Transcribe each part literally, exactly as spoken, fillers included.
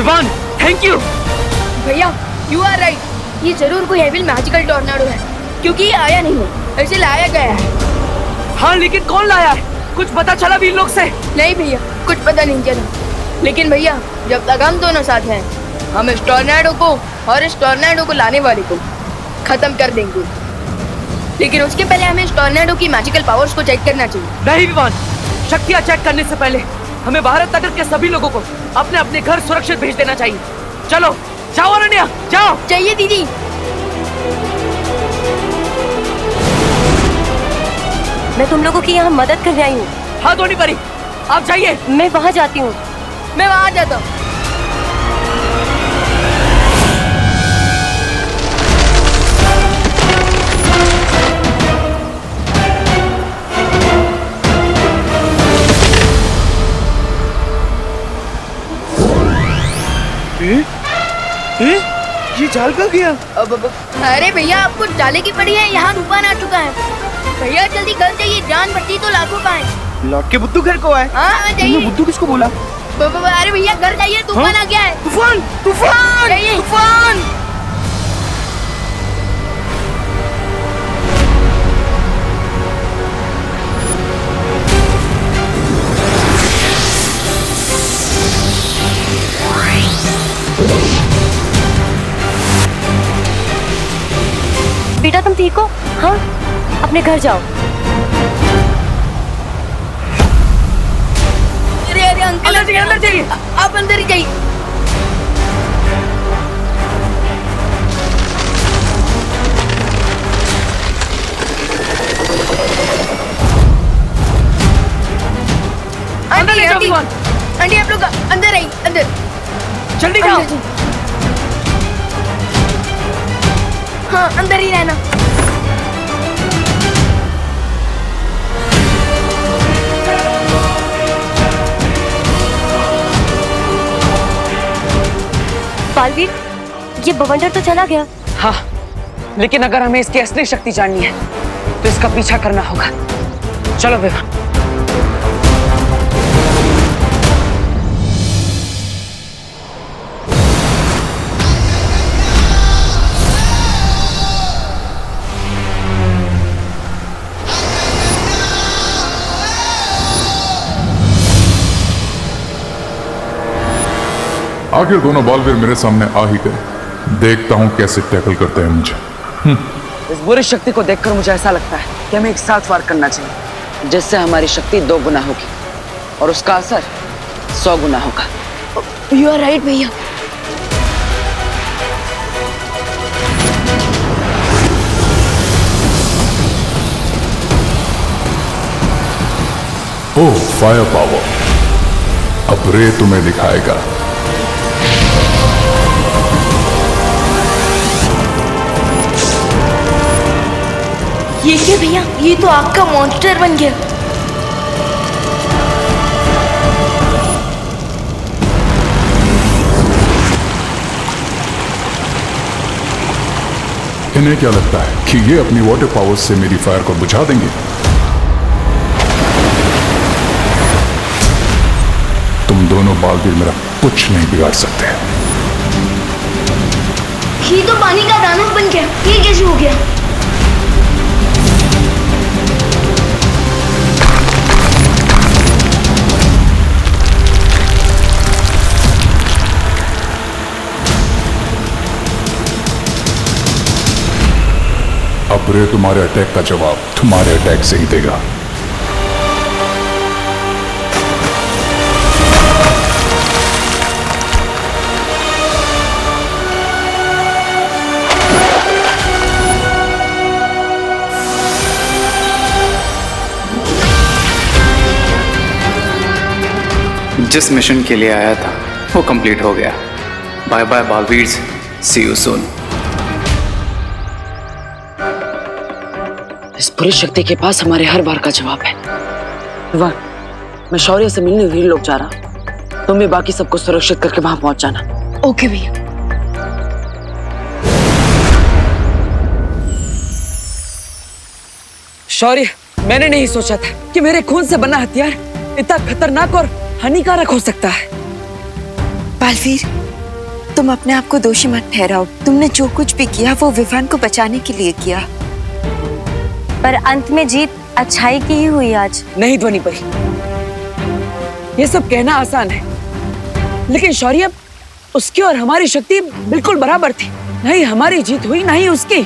Vivaan, thank you. भैया you are right, ये जरूर कोई हेवी मैजिकल टॉर्नाडो है क्योंकि ये आया नहीं है, ऐसे लाया गया है। हाँ लेकिन कौन लाया है, कुछ पता चला भी इन लोग से? नहीं भैया कुछ पता नहीं चला, लेकिन भैया जब तक हम दोनों साथ हैं हम इस टॉर्नाडो को और इस टॉर्नाडो को लाने वाले को खत्म कर देंगे, लेकिन उसके पहले हमें इस टॉर्नाडो की मैजिकल पावर्स को चेक करना चाहिए। नहीं विवान, शक्तियाँ चेक करने से पहले हमें भारत नगर के सभी लोगों को अपने अपने घर सुरक्षित भेज देना चाहिए। चलो जाओ अनन्या जाओ। चाहिए दीदी। मैं तुम लोगों की यहाँ मदद करने आई हूँ। हाँ धोनी परी आप जाइए। मैं वहाँ जाती हूँ। मैं वहाँ जाता हूँ। ए? ए? ये जाल कहाँ गया? अब अब अरे भैया आपको जाले की पड़ी है, यहाँ तूफान आ चुका है। भैया जल्दी घर जाइए, जान बची तो लाखों पाए। लौट के बुद्धू घर को आए। हाँ जाइए। बुद्धू किसको बोला? अरे भैया घर जाइए, तूफान आ गया है। तूफान तूफान तूफान। बेटा तुम ठीक हो? हाँ अपने घर जाओ। अरे अरे अंकल अंदर जाइए, अंदर जाइए, आप अंदर ही जाइए। अंदर ले जाओ भगवान। आंटी आप लोग अंदर आइए, अंदर जल्दी जाओ। हाँ अंदर ही रहना। बालवीर ये बवंडर तो चला गया। हाँ लेकिन अगर हमें इसकी असली शक्ति जाननी है तो इसका पीछा करना होगा। चलो विवान। आखिर दोनों बालवीर मेरे सामने आ ही गए, देखता हूँ कैसे टैकल करते हैं मुझे। इस बुरी शक्ति को देखकर मुझे ऐसा लगता है कि हमें एक साथ वार करना चाहिए, जिससे हमारी शक्ति दो गुना होगी और उसका असर सौ गुना होगा। यू आर राइट भैया। ओह फायर पावर, अब रे तुम्हें दिखाएगा। ये क्या भैया, ये तो आपका मॉन्स्टर बन गया। इन्हें क्या लगता है कि ये अपनी वाटर पावर से मेरी फायर को बुझा देंगे? तुम दोनों बालवीर मेरा कुछ नहीं बिगाड़ सकते। ये तो पानी का दानव बन गया, ये कैसे हो गया? अब रे तुम्हारे अटैक का जवाब तुम्हारे अटैक से ही देगा। जिस मिशन के लिए आया था वो कंप्लीट हो गया। Bye bye Baalveer, see you soon. पूरी शक्ति के पास हमारे हर बार का जवाब है। वाह, मैं शौर्य से मिलने वीर लोग जा रहा, तुम्हें बाकी सबको सुरक्षित करके वहां पहुंच जाना। ओके भैया। शौर्य, मैंने नहीं सोचा था कि मेरे खून से बना हथियार इतना खतरनाक और हानिकारक हो सकता है। बालवीर तुम अपने आप को दोषी मत ठहराओ। तुमने जो कुछ भी किया वो विवान को बचाने के लिए किया, पर अंत में जीत अच्छाई की ही हुई आज। नहीं ध्वनि परी, ये सब कहना आसान है, लेकिन शौर्य उसकी और हमारी शक्ति बिल्कुल बराबर थी। नहीं हमारी जीत हुई, नहीं उसकी।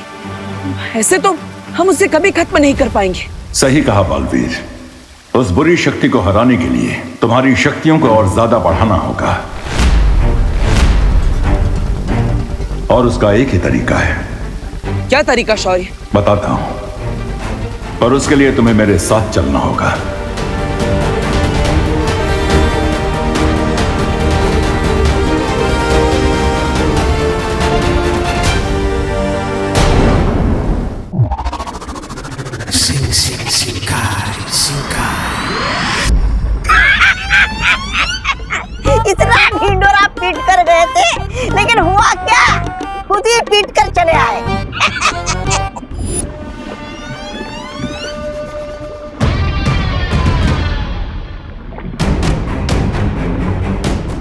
ऐसे तो हम उसे कभी खत्म नहीं कर पाएंगे। सही कहा पालवीर, उस बुरी शक्ति को हराने के लिए तुम्हारी शक्तियों को और ज्यादा बढ़ाना होगा, और उसका एक ही तरीका है। क्या तरीका शौर्य? बताता हूं, पर उसके लिए तुम्हें मेरे साथ चलना होगा।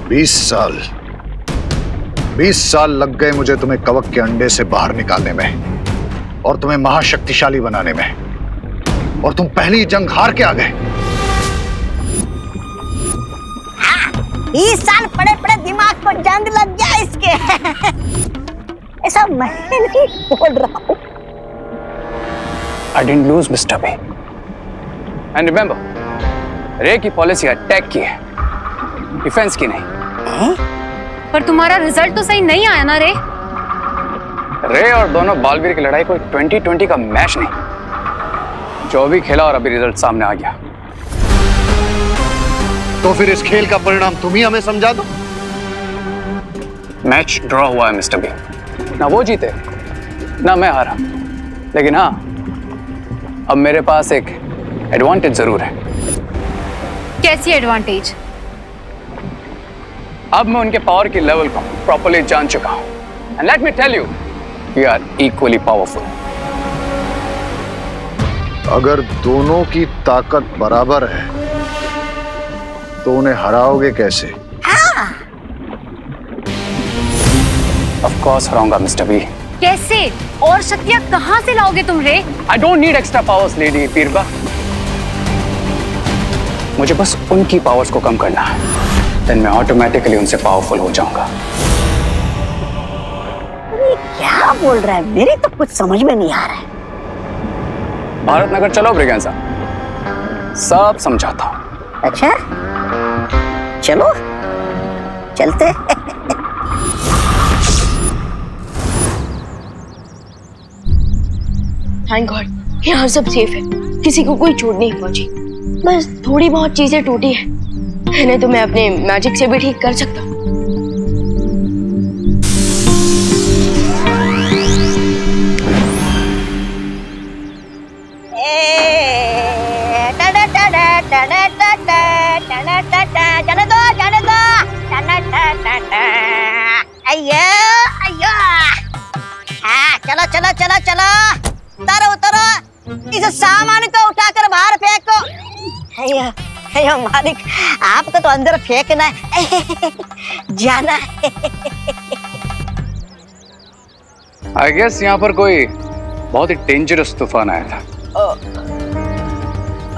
बीस साल, बीस साल लग गए मुझे तुम्हें कवक के अंडे से बाहर निकालने में और तुम्हें महाशक्तिशाली बनाने में, और तुम पहली जंग हार के आ गए। बीस साल पड़े पड़े दिमाग पर जंग लग गया इसके। ऐसा मैं नहीं बोल रहा हूं। I didn't lose, mister B. And remember, रे की पॉलिसी अटैक की है, डिफेंस की नहीं। ए? पर तुम्हारा रिजल्ट तो सही नहीं आया ना रे। रे और दोनों बालवीर की लड़ाई कोई ट्वेंटी ट्वेंटी का मैच नहीं। जो भी खेला और अभी रिजल्ट सामने आ गया। तो फिर इस खेल का परिणाम तुम ही हमें समझा दो। मैच ड्रॉ हुआ है मिस्टर बी, ना वो जीते ना मैं हारा, लेकिन हाँ अब मेरे पास एक एडवांटेज जरूर है। कैसी एडवांटेज? अब मैं उनके पावर की लेवल को प्रॉपर्ली जान चुका हूं। And let me tell you, we are equally powerful. अगर दोनों की ताकत बराबर है तो उन्हें हराओगे कैसे? ऑफ कोर्स हराऊंगा मिस्टर बी। कैसे? और शक्तियां कहां से लाओगे तुम रे? I don't need extra powers lady Pirba, मुझे बस उनकी पावर्स को कम करना है, देन मैं ऑटोमेटिकली उनसे पावरफुल हो जाऊंगा। ये क्या बोल रहा है? मेरे तो कुछ समझ में नहीं आ रहा है। भारत नगर चलो ब्रिगेंसा, सब समझाता हूँ। अच्छा चलो चलते। थैंक गॉड यहाँ सब सेफ है, किसी को कोई चोट नहीं पहुंची। बस थोड़ी बहुत चीजें टूटी है, नहीं तो मैं अपने मैजिक से भी ठीक कर सकता हूँ। जाने दो, जाने दो। अयो, अयो। हाँ, चलो चलो चलो चलो, उतरो उतरो, इस सामान को उठाकर बाहर फेंको। अयो अयो मालिक, आपको तो अंदर फेंकना है, जाना है। आई गेस यहाँ पर कोई बहुत ही डेंजरस तूफान आया था। ओ,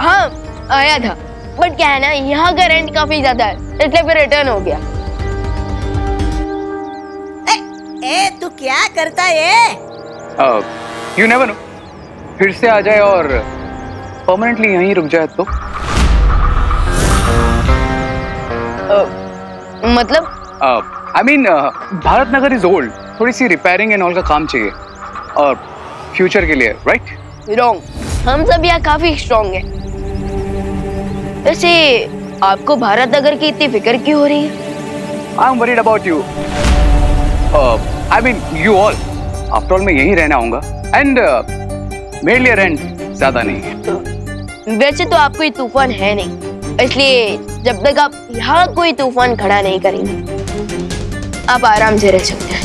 हाँ आया था, बट क्या है ना, यहाँ का रेंट काफी ज्यादा है, इसलिए फिर रिटर्न हो गया। ए, ए तू क्या करता है? यू नेवर नो, फिर से आ जाए और परमानेंटली यहीं रुक जाए तो। Uh, मतलब I mean Bharat Nagar is old, थोड़ी सी रिपेयरिंग एंड ऑल का काम चाहिए और फ्यूचर के लिए। राइट रॉन्ग, हम सब यहाँ काफी स्ट्रॉन्ग है। वैसे आपको भारत नगर की इतनी फिक्र क्यों हो रही है? I am worried about you, I mean you all. After all मैं यहीं रहना आऊंगा एंड uh, मेरे लिए रेंट ज्यादा नहीं है। वैसे तो आपको ये तूफान है नहीं, इसलिए जब तक आप यहाँ कोई तूफान खड़ा नहीं करेंगे आप आराम से रह सकते हैं।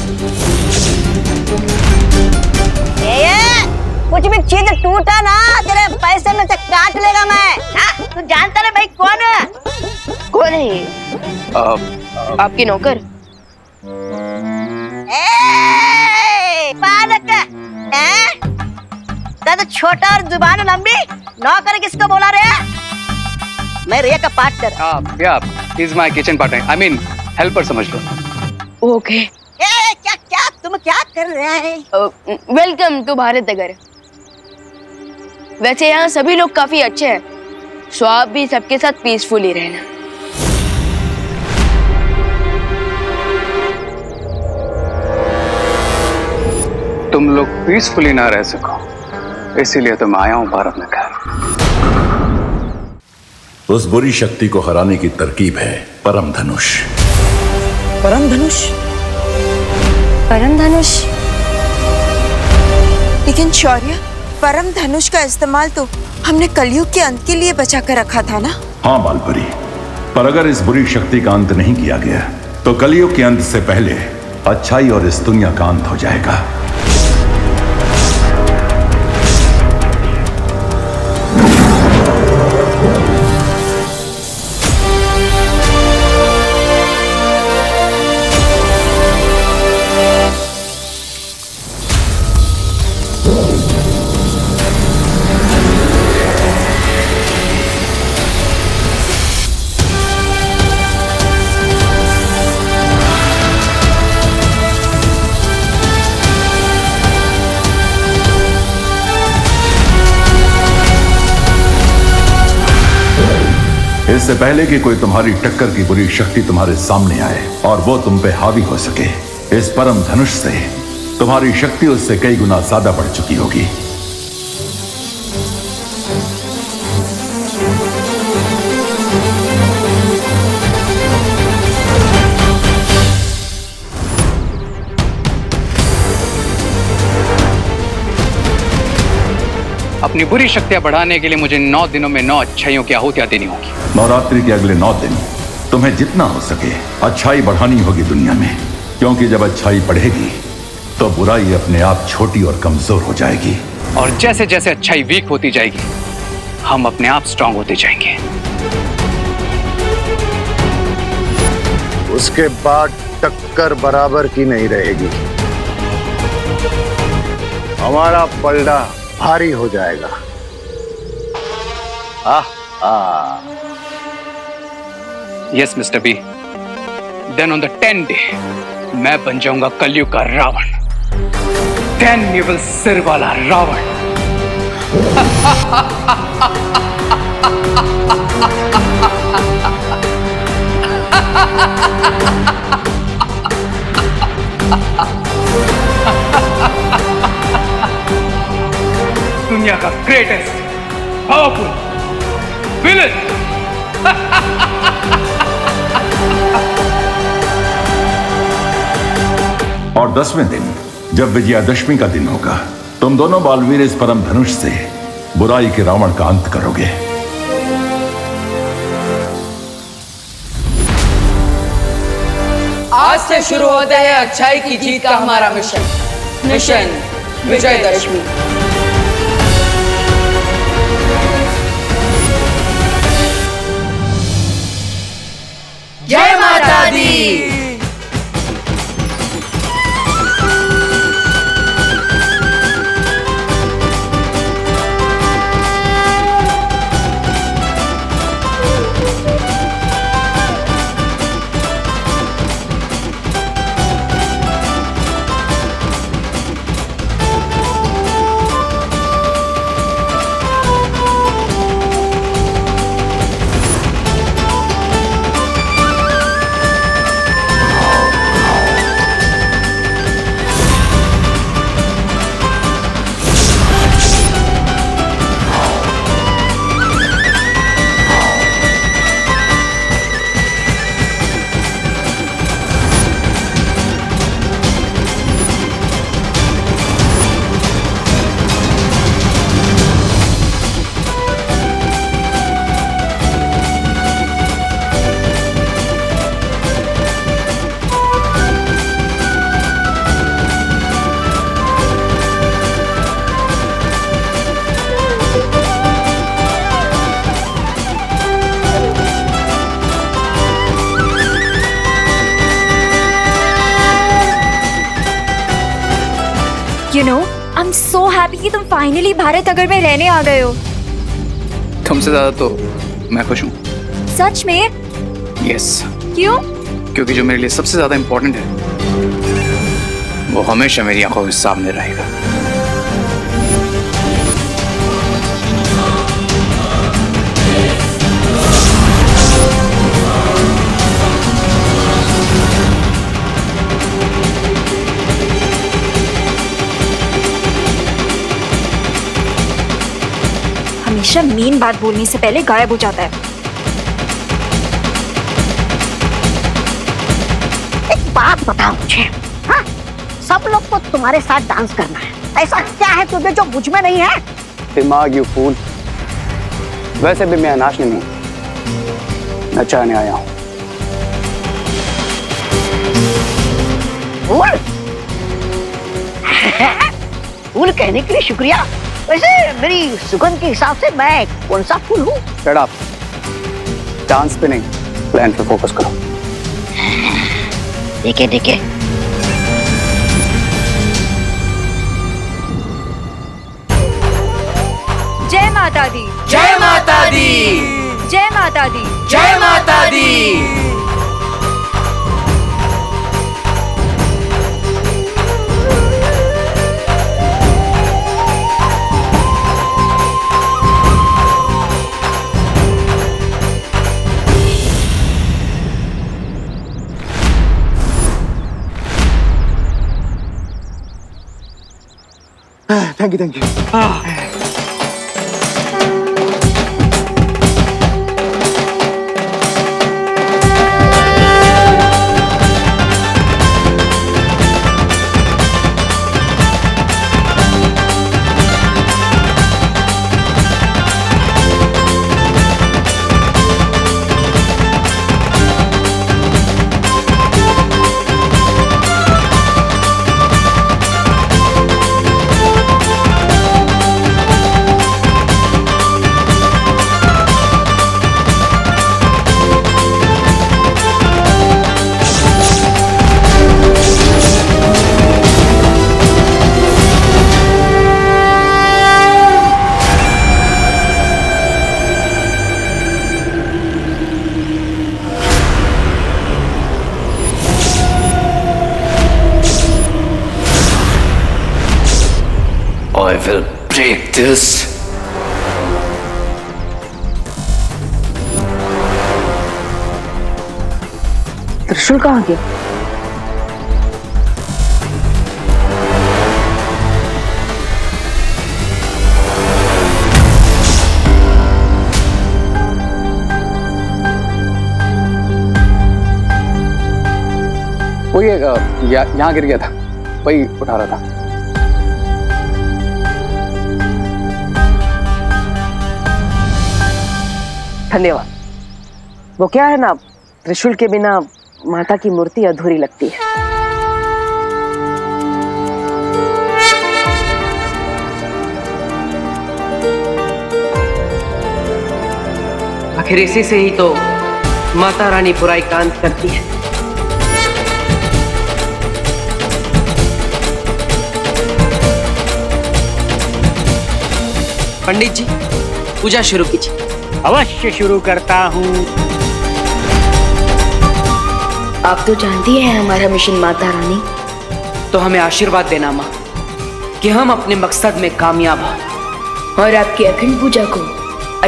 कुछ भी चीज टूटा ना तेरे पैसे में से काट लेगा मैं। तू जानता है भाई कौन है? कौन है? आपके नौकर। तो छोटा और जुबान लंबी नौकर किसको बोला रे? मैं रिया का पार्टनर। आप या is my kitchen partner, I mean helper समझ लो। ओके ए क्या क्या तुम क्या कर रहे हैं? Welcome to Bharat Nagar. वैसे यहाँ सभी लोग काफी अच्छे हैं, सो आप भी सबके साथ पीसफुली रहना। तुम लोग पीसफुली ना रह सको इसीलिए तो मैं आया हूं भारत नगर। उस बुरी शक्ति को हराने की तरकीब है परम धनुष। परम धनुष? परम धनुष? लेकिन शौर्य, परम धनुष का इस्तेमाल तो हमने कलयुग के अंत के लिए बचा कर रखा था ना? हाँ बालपरी, पर अगर इस बुरी शक्ति का अंत नहीं किया गया तो कलयुग के अंत से पहले अच्छाई और इस दुनिया का अंत हो जाएगा। इससे पहले कि कोई तुम्हारी टक्कर की बुरी शक्ति तुम्हारे सामने आए और वो तुम पे हावी हो सके, इस परम धनुष से तुम्हारी शक्ति उससे कई गुना ज्यादा बढ़ चुकी होगी। अपनी बुरी शक्तियां बढ़ाने के लिए मुझे नौ दिनों में नौ अच्छाइयों की आहुतियां देनी होगी। नवरात्रि के अगले नौ दिन तुम्हें जितना हो सके अच्छाई बढ़ानी होगी दुनिया में, क्योंकि जब अच्छाई बढ़ेगी तो बुराई अपने आप छोटी और कमजोर हो जाएगी। और जैसे जैसे अच्छाई वीक होती जाएगी हम अपने आप स्ट्रांग होते जाएंगे। उसके बाद टक्कर बराबर की नहीं रहेगी, हमारा पलड़ा भारी हो जाएगा। Ah ah. Yes mister B, then on the tenth day मैं बन जाऊंगा कलयुग का रावण। देन यू विल सिर वाला रावण। दुनिया का ग्रेटेस्ट पावरफुल विलन। और दसवें दिन जब विजयादशमी का दिन होगा, तुम दोनों बालवीर इस परम धनुष से बुराई के रावण का अंत करोगे। आज से शुरू होता है अच्छाई की जीत का हमारा मिशन। मिशन विजयादशमी। जय माता दी। You know, I'm so happy कि तुम finally भारत अगर में रहने आ गए हो। तुमसे ज़्यादा तो मैं खुश हूँ। सच में? Yes. क्यों? क्योंकि जो मेरे लिए सबसे ज़्यादा important है, वो हमेशा मेरी आंखों के सामने रहेगा। हमेशा मीन बात बोलने से पहले गायब हो जाता है। एक बात बताओ मुझे, हाँ? सब लोग को तुम्हारे साथ डांस करना है, ऐसा क्या है तुम्हें जो मुझ में नहीं है? दिमाग यू फूल। वैसे भी मैं अनाश नहीं हूँ, नचाने आया हूँ। फूल? फूल कहने के लिए शुक्रिया। वैसे मेरी सुगंध के हिसाब से मैं कौन सा फूल हूँ? आप डांस पे नहीं, प्लान पे फोकस करो। देखे देखे जय माता दी, जय माता दी, जय माता दी, जय माता दी। Thank you thank you. I will break this. त्रिशूल कहाँ गया? वो ये यहाँ गिर गया था, वही उठा रहा था। धन्यवाद। वो क्या है ना, त्रिशूल के बिना माता की मूर्ति अधूरी लगती है। आखिर इसी से ही तो माता रानी बुराई का अंत करती है। पंडित जी, पूजा शुरू कीजिए। अवश्य शुरू करता हूँ। आप तो जानती हैं हमारा मिशन माता रानी। तो हमें आशीर्वाद देना माँ कि हम अपने मकसद में कामयाब हों और आपकी अखंड पूजा को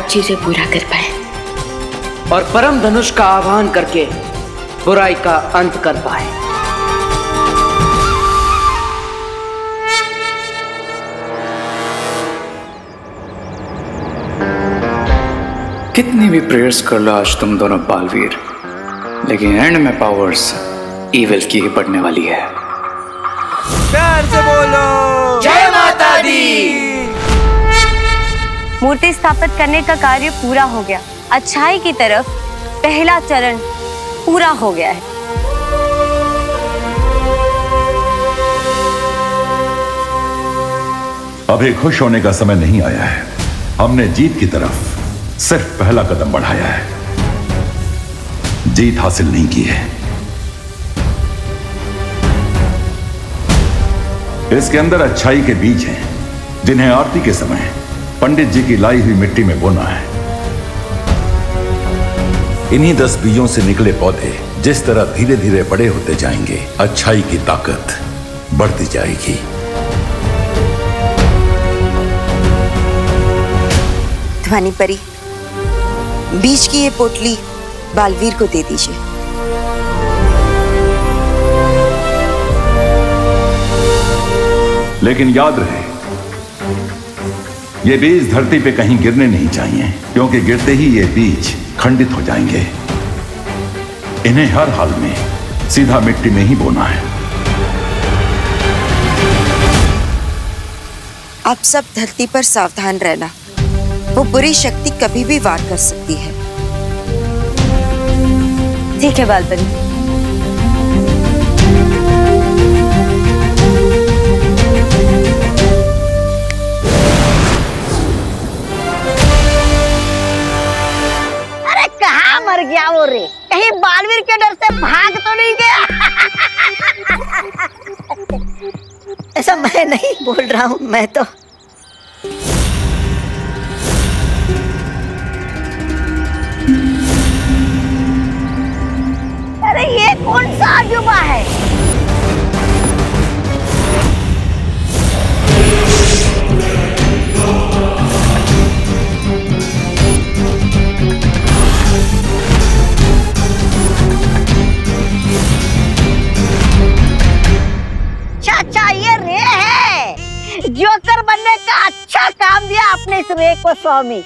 अच्छे से पूरा कर पाए और परम धनुष का आह्वान करके बुराई का अंत कर पाए। कितने भी प्रेयर्स कर लो आज तुम दोनों बालवीर, लेकिन एंड में पावर्स इविल की ही बढ़ने वाली है। प्यार से बोलो जय माता दी। मूर्ति स्थापित करने का कार्य पूरा हो गया। अच्छाई की तरफ पहला चरण पूरा हो गया है। अभी खुश होने का समय नहीं आया है। हमने जीत की तरफ सिर्फ पहला कदम बढ़ाया है, जीत हासिल नहीं की है। इसके अंदर अच्छाई के बीज हैं, जिन्हें आरती के समय पंडित जी की लाई हुई मिट्टी में बोना है। इन्हीं दस बीजों से निकले पौधे जिस तरह धीरे धीरे बड़े होते जाएंगे, अच्छाई की ताकत बढ़ती जाएगी। ध्वनि परी, बीज की ये पोटली बालवीर को दे दीजिए। लेकिन याद रहे, ये बीज धरती पे कहीं गिरने नहीं चाहिए, क्योंकि गिरते ही ये बीज खंडित हो जाएंगे। इन्हें हर हाल में सीधा मिट्टी में ही बोना है। आप सब धरती पर सावधान रहना, वो बुरी शक्ति कभी भी वार कर सकती है। ठीक है बालपरी। क्या हो रही, कहीं बालवीर के डर से भाग तो नहीं गया? ऐसा मैं नहीं बोल रहा हूं, मैं तो अरे ये कौन सा अजूबा है? जोकर बनने का अच्छा काम दिया आपने इस रे को स्वामी।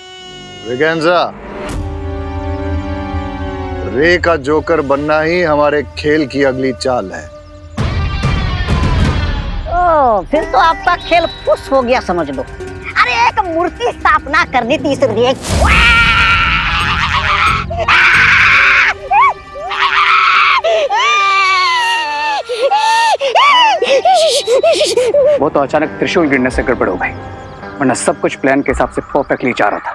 विगेंजा, रे का जोकर बनना ही हमारे खेल की अगली चाल है। ओ, फिर तो आपका खेल खुश हो गया समझ लो। अरे एक मूर्ति स्थापना करनी थी इस रे। वो तो अचानक त्रिशूल गिरने से गड़बड़ हो गई, वरना सब कुछ प्लान के हिसाब से परफेक्टली जा रहा था।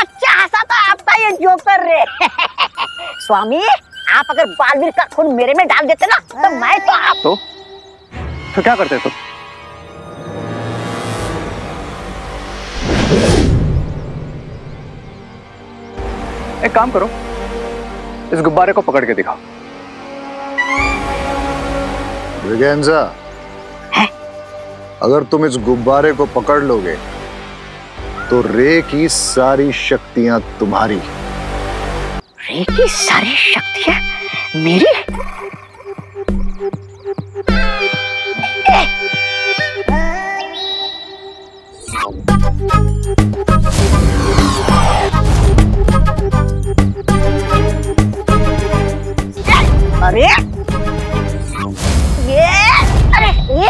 अच्छा हंसा था आपका ये जोकर रे। स्वामी, आप अगर बालवीर का खून मेरे में डाल देते ना, तो मैं तो आप तो, तो क्या करते तुम? एक काम करो, इस गुब्बारे को पकड़ के दिखाओ। विगेंजा, अगर तुम इस गुब्बारे को पकड़ लोगे तो रे की सारी शक्तियां तुम्हारी। रे की सारी शक्तियां मेरी? अरे ये, अरे ये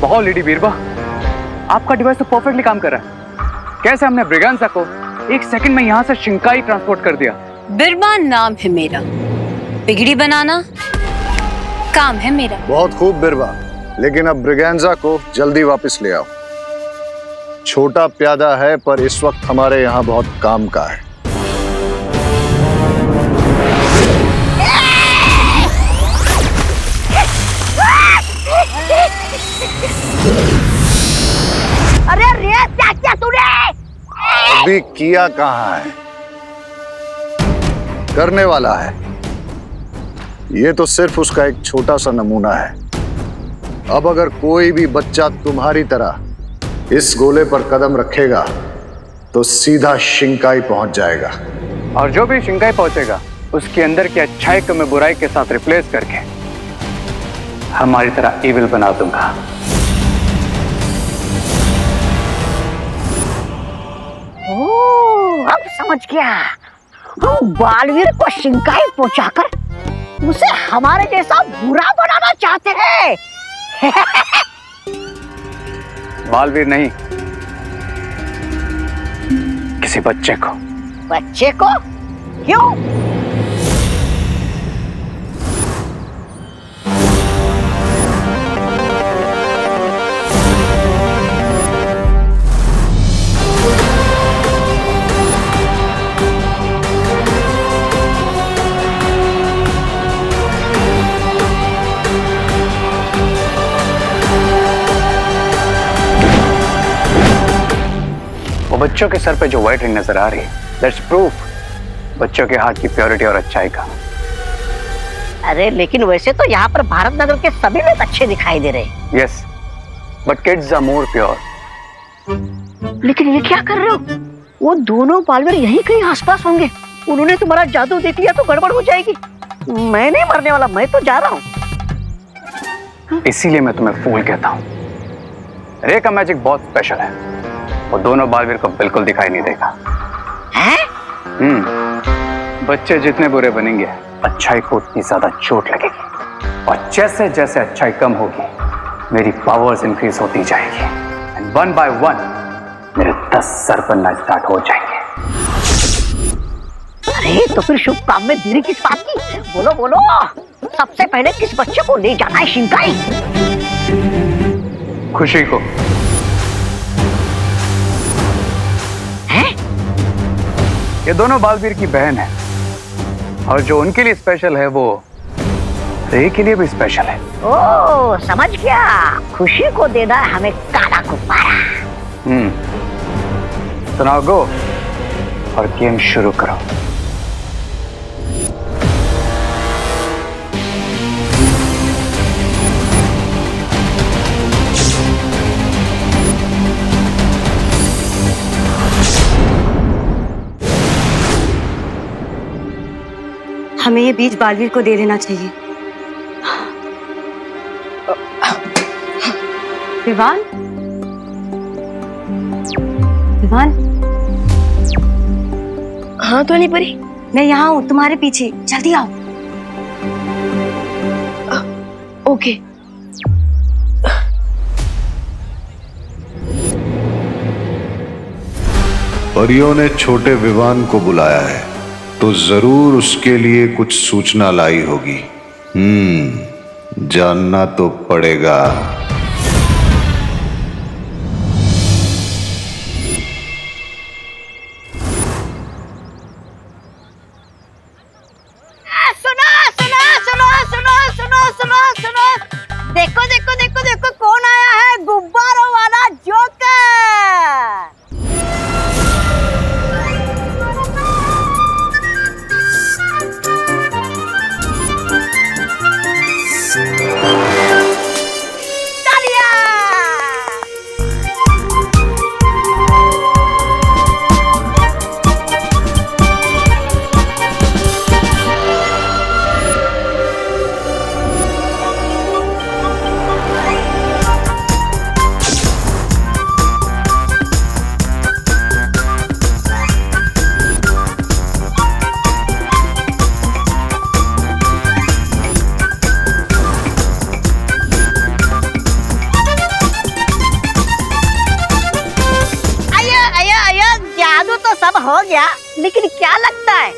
बहुत लेडी बीरबा, आपका डिवाइस तो परफेक्टली काम कर रहा है। कैसे हमने ब्रिगेंजा को एक सेकंड में यहाँ से शिंकाई ट्रांसपोर्ट कर दिया। बीरबा नाम है मेरा, बिगड़ी बनाना काम है मेरा। बहुत खूब बीरबा, लेकिन अब ब्रिगेंजा को जल्दी वापस ले आओ। छोटा प्यादा है पर इस वक्त हमारे यहाँ बहुत काम का है। अरे रे, क्या क्या तूने अभी किया? कहाँ है, करने वाला है। ये तो सिर्फ उसका एक छोटा सा नमूना है। अब अगर कोई भी बच्चा तुम्हारी तरह इस गोले पर कदम रखेगा तो सीधा शिंकाई पहुंच जाएगा। और जो भी शिंकाई पहुंचेगा, उसके अंदर की अच्छाई को मैं बुराई के साथ रिप्लेस करके हमारी तरह इविल बना दूंगा। ओह, अब समझ गया। हम बालवीर को शिंकाई पहुंचाकर उसे हमारे जैसा बुरा बनाना चाहते हैं। बालवीर नहीं, किसी बच्चे को। बच्चे को? क्यों? बच्चों के सर पे जो व्हाइट रिंग नजर आ रही है, दैट्स प्रूफ बच्चों के हाथ की प्योरिटी और अच्छाई का। अरे लेकिन वैसे तो यहाँ पर भारत नगर के सभी लोग अच्छे दिखाई दे रहे। Yes, but kids are more pure. लेकिन ये क्या कर रहे हो? वो दोनों पालवर यहीं कहीं आसपास होंगे। उन्होंने तुम्हारा जादू देख लिया तो गड़बड़ हो जाएगी। मैं नहीं मरने वाला, मैं तो जा रहा हूँ। इसीलिए मैं तुम्हें फूल कहता हूँ। रे का मैजिक बहुत स्पेशल है, वो दोनों बालवीर को बिल्कुल दिखाई नहीं देगा। है? हम्म, बच्चे जितने बुरे बनेंगे, अच्छाई को उतनी ज्यादा चोट लगेगी, और जैसे जैसे अच्छाई कम होगी, मेरी पावर्स इंक्रीज होती जाएगी, एंड वन बाय वन मेरे दस सर बनना स्टार्ट हो जाएंगे। अरे तो फिर शुभ काम में देरी किस बात की? बोलो बोलो, सबसे पहले किस बच्चे को ले जाना है शिनकाई? खुशी को। है? ये दोनों बालवीर की बहन है, और जो उनके लिए स्पेशल है वो रे के लिए भी स्पेशल है। ओ, समझ गया। खुशी को देना है हमें काला गुब्बारा। हम्म, तो नाउ गो और गेम शुरू करो। हमें ये बीज बालवीर को दे देना चाहिए। विवान, विवान। हाँ तो नहीं परी, मैं यहाँ हूँ तुम्हारे पीछे, जल्दी आओ। ओके। परियों ने छोटे विवान को बुलाया है, तो जरूर उसके लिए कुछ सूचना लाई होगी। हम्म, जानना तो पड़ेगा। लेकिन क्या लगता है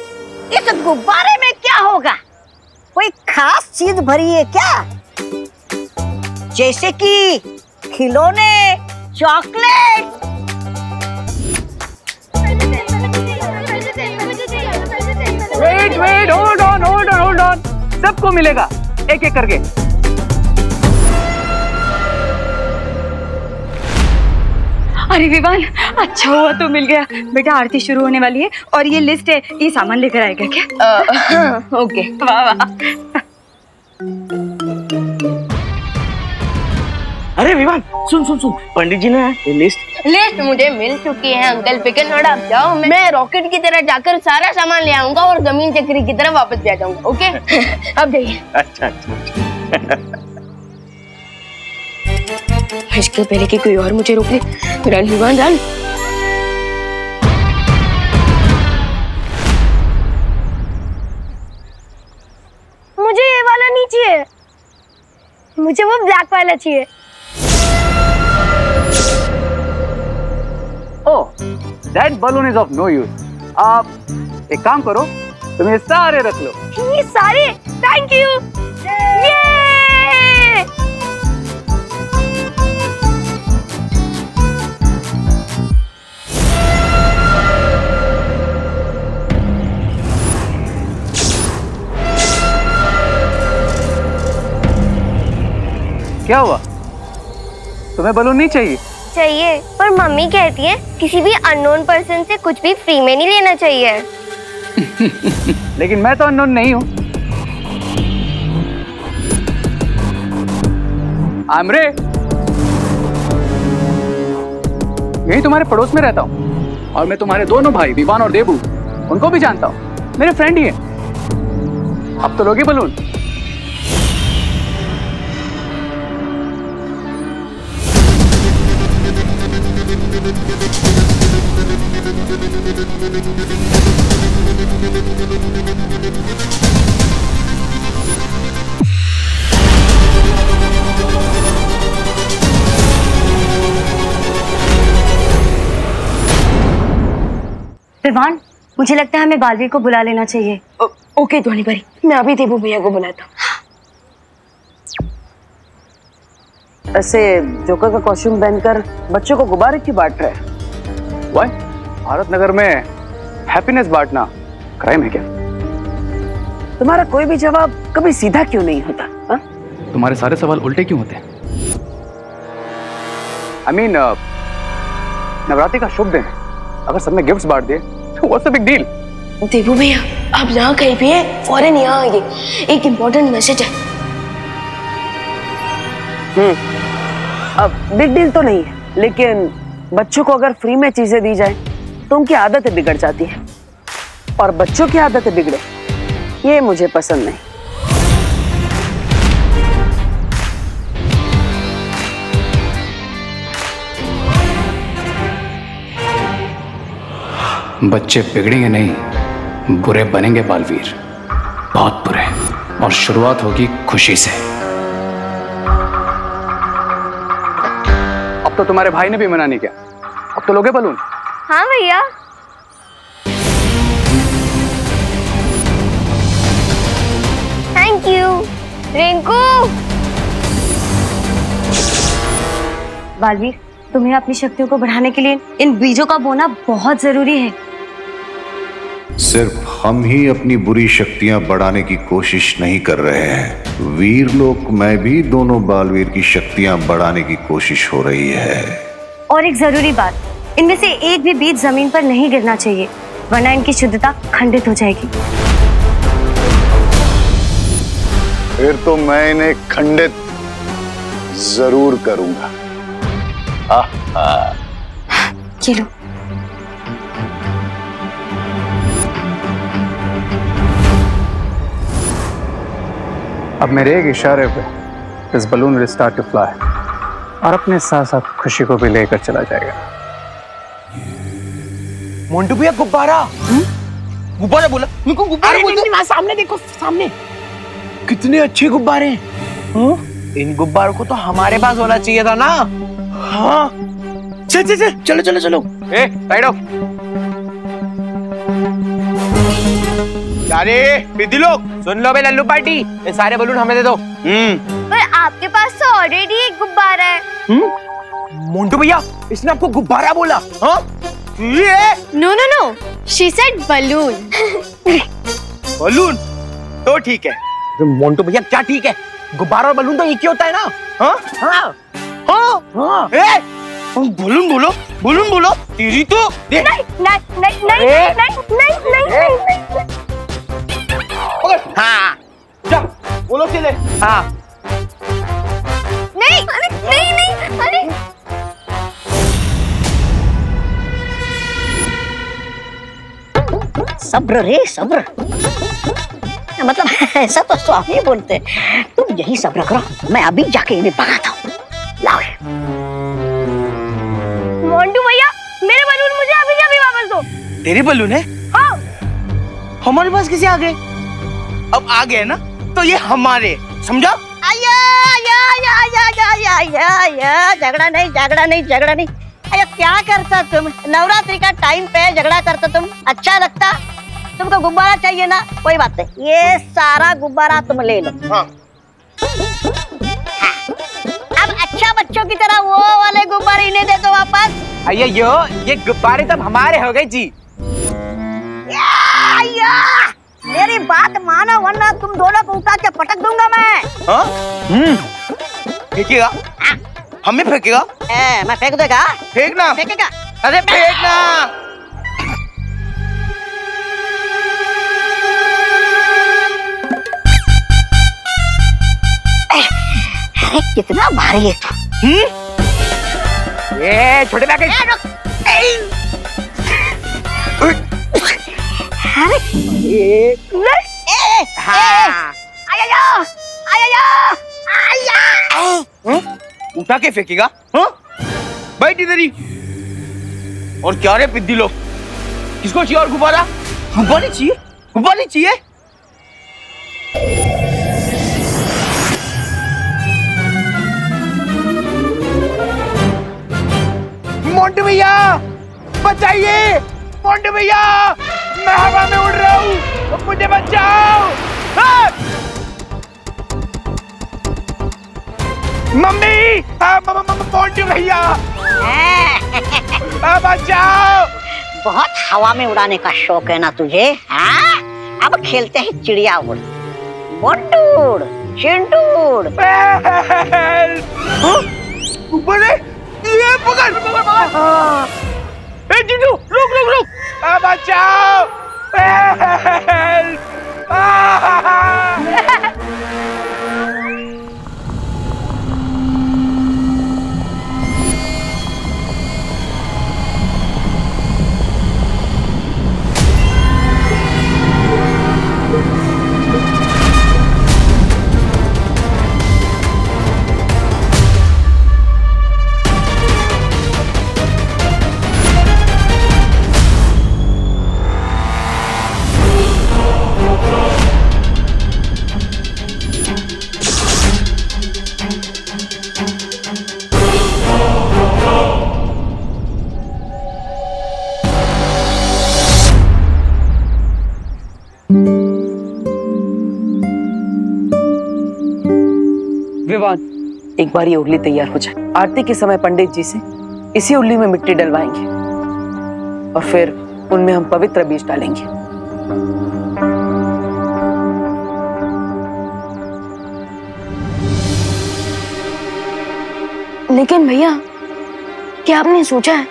इस गुब्बारे में क्या होगा? कोई खास चीज भरी है क्या? जैसे कि खिलौने, chocolate? Wait wait, hold on hold on hold on, सबको मिलेगा एक एक करके। अरे विवान, अच्छा हुआ तो मिल गया। बेटा आरती शुरू होने वाली है और ये लिस्ट है, ये सामान लेकर आएगा क्या? ओके, वाह वाह। अरे विवान, सुन सुन सुन, पंडित जी ने ये लिस्ट लिस्ट मुझे मिल चुकी है अंकल पिकन। नोड़ा जाओ, मैं रॉकेट की तरह जाकर सारा सामान ले आऊंगा और जमीन चक्री की तरह वापस भी आ जाऊंगा। ओके, अब जाइए। अच्छा अच्छा, मुश्किल पहले कि कोई और मुझे रोक ले। Run Vivaan run. मुझे ये वाला नहीं चाहिए, मुझे वो ब्लैक वाला चाहिए। Oh, that balloon is of no use. आप एक काम करो, तुम ये सारे रख लो। ये सारे? Thank you. क्या हुआ, तुम्हें बलून नहीं चाहिए? चाहिए, पर मम्मी कहती है किसी भी अननोन पर्सन से कुछ भी फ्री में नहीं लेना चाहिए। लेकिन मैं तो अननोन नहीं हूँ। आमरे, यही तुम्हारे पड़ोस में रहता हूँ और मैं तुम्हारे दोनों भाई विवान और देबू उनको भी जानता हूँ, मेरे फ्रेंड ही हैं। अब तो लोगे बलून। विवान, मुझे लगता है हमें बालवीर को बुला लेना चाहिए। ओ, ओके ध्वनि भाई, मैं अभी देबू भैया को बुलाता हूँ। ऐसे जोकर का कॉस्ट्यूम पहनकर बच्चों को गुब्बारे क्यों बांट रहे हैं? वाई, भारत नगर में हैप्पीनेस बांटना क्राइम है क्या? तुम्हारा कोई भी जवाब कभी सीधा क्यों नहीं होता? हा? तुम्हारे सारे सवाल उल्टे क्यों होते हैं? आई मीन नवरात्रि का शुभ दिन है, अगर सबने गिफ्ट्स बांट दिए तो what's the big deal? Debu भैया, आप यहाँ कहीं भी है, फॉरन यहाँ आइए, एक इम्पोर्टेंट मैसेज है। हम्म, अब बिग डील तो नहीं है, लेकिन बच्चों को अगर फ्री में चीजें दी जाए तो उनकी आदतें बिगड़ जाती हैं और बच्चों की आदतें बिगड़े, ये मुझे पसंद नहीं। बच्चे बिगड़ेंगे नहीं, बुरे बनेंगे बालवीर, बहुत बुरे, और शुरुआत होगी खुशी से। अब तो तुम्हारे भाई ने भी मना नहीं किया, अब तो लोगे बलून? हाँ भैया। Thank you Rinku. बालवीर, तुम्हें अपनी शक्तियों को बढ़ाने के लिए इन बीजों का बोना बहुत जरूरी है। सिर्फ हम ही अपनी बुरी शक्तियां बढ़ाने की कोशिश नहीं कर रहे हैं, वीरलोक में भी दोनों बालवीर की शक्तियां बढ़ाने की कोशिश हो रही है। और एक जरूरी बात, इनमें से एक भी बीज जमीन पर नहीं गिरना चाहिए, वरना इनकी शुद्धता खंडित हो जाएगी। फिर तो मैं इन्हें खंडित जरूर करूंगा। ये लो। अब मेरे एक इशारे पे इस balloon will start to fly और अपने साथ साथ खुशी को भी लेकर चला जाएगा। मोंटू भैया, गुब्बारा गुब्बारा बोला, मुझको गुब्बारा बोल दो। सामने देखो, सामने कितने अच्छे गुब्बारे हैं। इन गुब्बारों को तो हमारे पास होना चाहिए था ना। हाँ, चल चल चल चलो चलो चलो। ए, साइड ऑफ। अरे विधि लोग, सुन लो बे लल्लू पार्टी, ये सारे बलून हमें दे दो। हम्म, पर आपके पास तो ऑलरेडी एक गुब्बारा है। हम्म, मोंटू भैया, इसने आपको गुब्बारा बोला? हाँ? ये? No no no, she said balloon. Balloon? तो ठीक है। तो मोंटू भैया क्या ठीक है? गुब्बारा और बलून तो एक ही होता है ना। हाँ हाँ हाँ हाँ। ए, बलून बोलो, बलून बोलो, तेरी तो नहीं नहीं नहीं नहीं नहीं नहीं नहीं। हाँ, चल, बोलो चले। हाँ। नहीं, अरे नहीं नहीं, अरे। सब्र रे सब्र, मतलब ऐसा तो स्वामी बोलते, तुम यही सब्र करो, मैं अभी जाके इन्हें भगाता हूँ। लाओ मोंटू भैया, मेरे बलून मुझे अभी अभी वापस दो। तेरे बलून है? हाँ। हमारे पास किसे आ गए? अब आ गए ना, तो ये हमारे, समझा? आया आया आया आया आया आया आया, झगड़ा नहीं झगड़ा नहीं झगड़ा नहीं। अरे क्या करता तुम, नवरात्रि का टाइम पे झगड़ा करता तुम, अच्छा लगता? तुमको गुब्बारा चाहिए ना, कोई बात नहीं, ये सारा गुब्बारा तुम ले लो। हाँ। अब अच्छा बच्चों की तरह वो वाले गुब्बारे इन्हें दे दो वापस। अये यो, ये गुब्बारे तब हमारे हो गए जी। मेरी बात मानो वरना तुम दोनों को उठा के पटक दूंगा मैं। हाँ? हम्म, ठीक है। हम में फेंकेगा? ए, मैं फेंक देगा? फेंकना फेंकेगा? अरे फेंकना। कितना भारी है। हम्म? ये छोटे बैग। अरे ये हाँ। उठा के फेंकेगा? हाँ? बैठ इधर ही। और क्या रे पिद्दी लोग, किसको चाहिए और गुब्बारा? गुब्बारे चाहिए, गुब्बारे चाहिए। मोंटू भैया बचाइए, मोंटू भैया मैं हवा में उड़ रहा हूँ, मुझे बचाओ। मम्मी मोंटू भैया बचाओ। बहुत हवा में उड़ाने का शौक है ना तुझे? हाँ? अब खेलते हैं चिड़िया उड़, मोंटू उड़, चिंटू उड़। ऊपर ये पकड़। ए चिंटू रुक रुक रुक, बचाओ। विवान, एक बार ये उर्ली तैयार हो जाए, आरती के समय पंडित जी से इसी उर्ली में मिट्टी डलवाएंगे और फिर उनमें हम पवित्र बीज डालेंगे। लेकिन भैया, क्या आपने सोचा है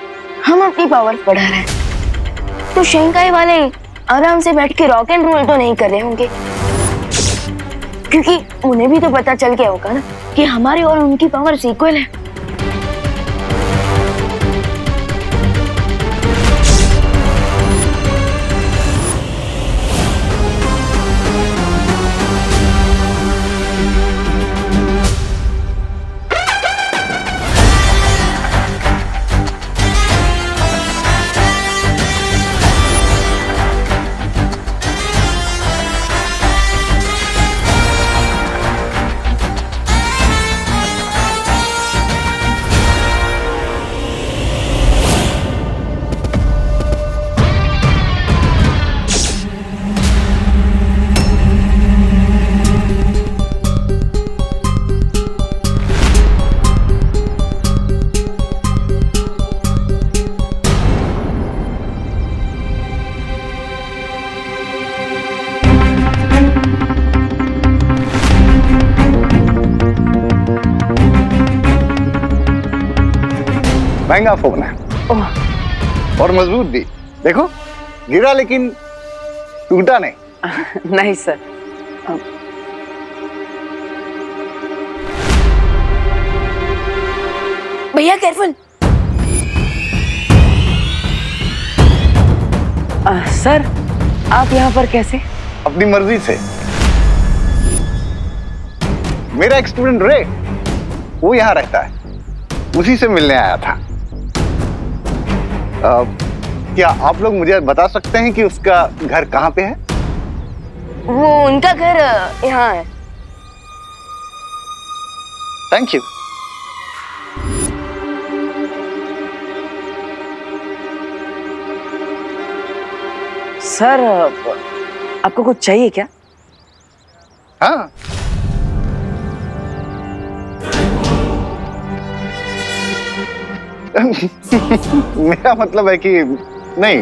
हम अपनी पावर बढ़ा रहे हैं तो शंघाई वाले आराम से बैठ के रॉक एंड रोल तो नहीं कर रहे होंगे, क्योंकि उन्हें भी तो पता चल गया होगा ना कि हमारे और उनकी पावर इक्वल है। महंगा फोन है और मजबूत भी, देखो गिरा लेकिन टूटा नहीं। नहीं सर। भैया केयरफुल। सर आप यहाँ पर कैसे? अपनी मर्जी से। मेरा एक स्टूडेंट रे, वो यहाँ रहता है, उसी से मिलने आया था। आ, क्या आप लोग मुझे बता सकते हैं कि उसका घर कहाँ पे है? वो उनका घर यहाँ है। Thank you. सर आपको कुछ चाहिए क्या? हाँ मेरा मतलब है कि नहीं,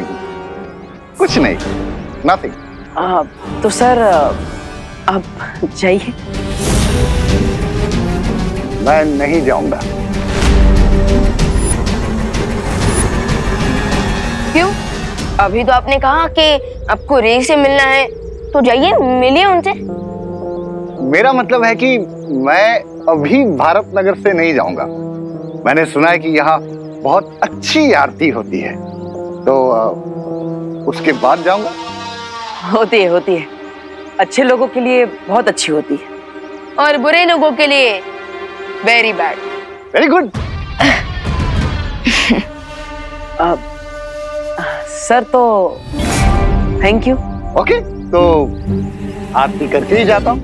कुछ नहीं, नथिंग। आप तो सर आप जाइए। मैं नहीं जाऊंगा। क्यों? अभी तो आपने कहा कि आपको रे से मिलना है, तो जाइए मिलिए उनसे। मेरा मतलब है कि मैं अभी भारत नगर से नहीं जाऊंगा। मैंने सुना है कि यहाँ बहुत अच्छी आरती होती है, तो उसके बाद जाऊंगा। होती है होती है अच्छे लोगों के लिए बहुत अच्छी होती है और बुरे लोगों के लिए very bad. Very good. Sir तो थैंक यू। ओके, तो आरती करके ही जाता हूँ।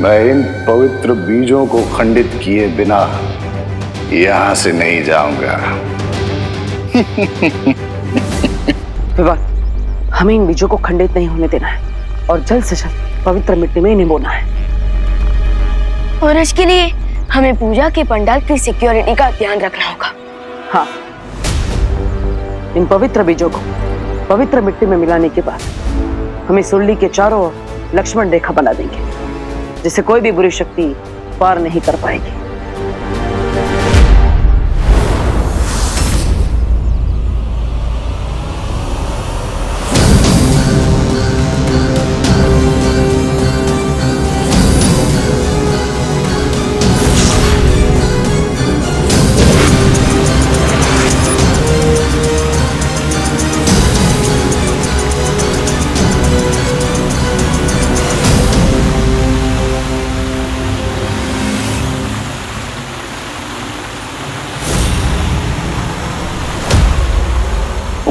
मैं इन पवित्र बीजों को खंडित किए बिना यहाँ से नहीं जाऊंगा। विवान, हमें इन बीजों को खंडित नहीं होने देना है और जल्द से जल्द पवित्र मिट्टी में इन्हें बोना है। और इसके लिए हमें पूजा के पंडाल की सिक्योरिटी का ध्यान रखना होगा। हाँ, इन पवित्र बीजों को पवित्र मिट्टी में मिलाने के बाद हमें सुरली के चारों ओर लक्ष्मण रेखा बना देंगे, जिसे कोई भी बुरी शक्ति पार नहीं कर पाएगी।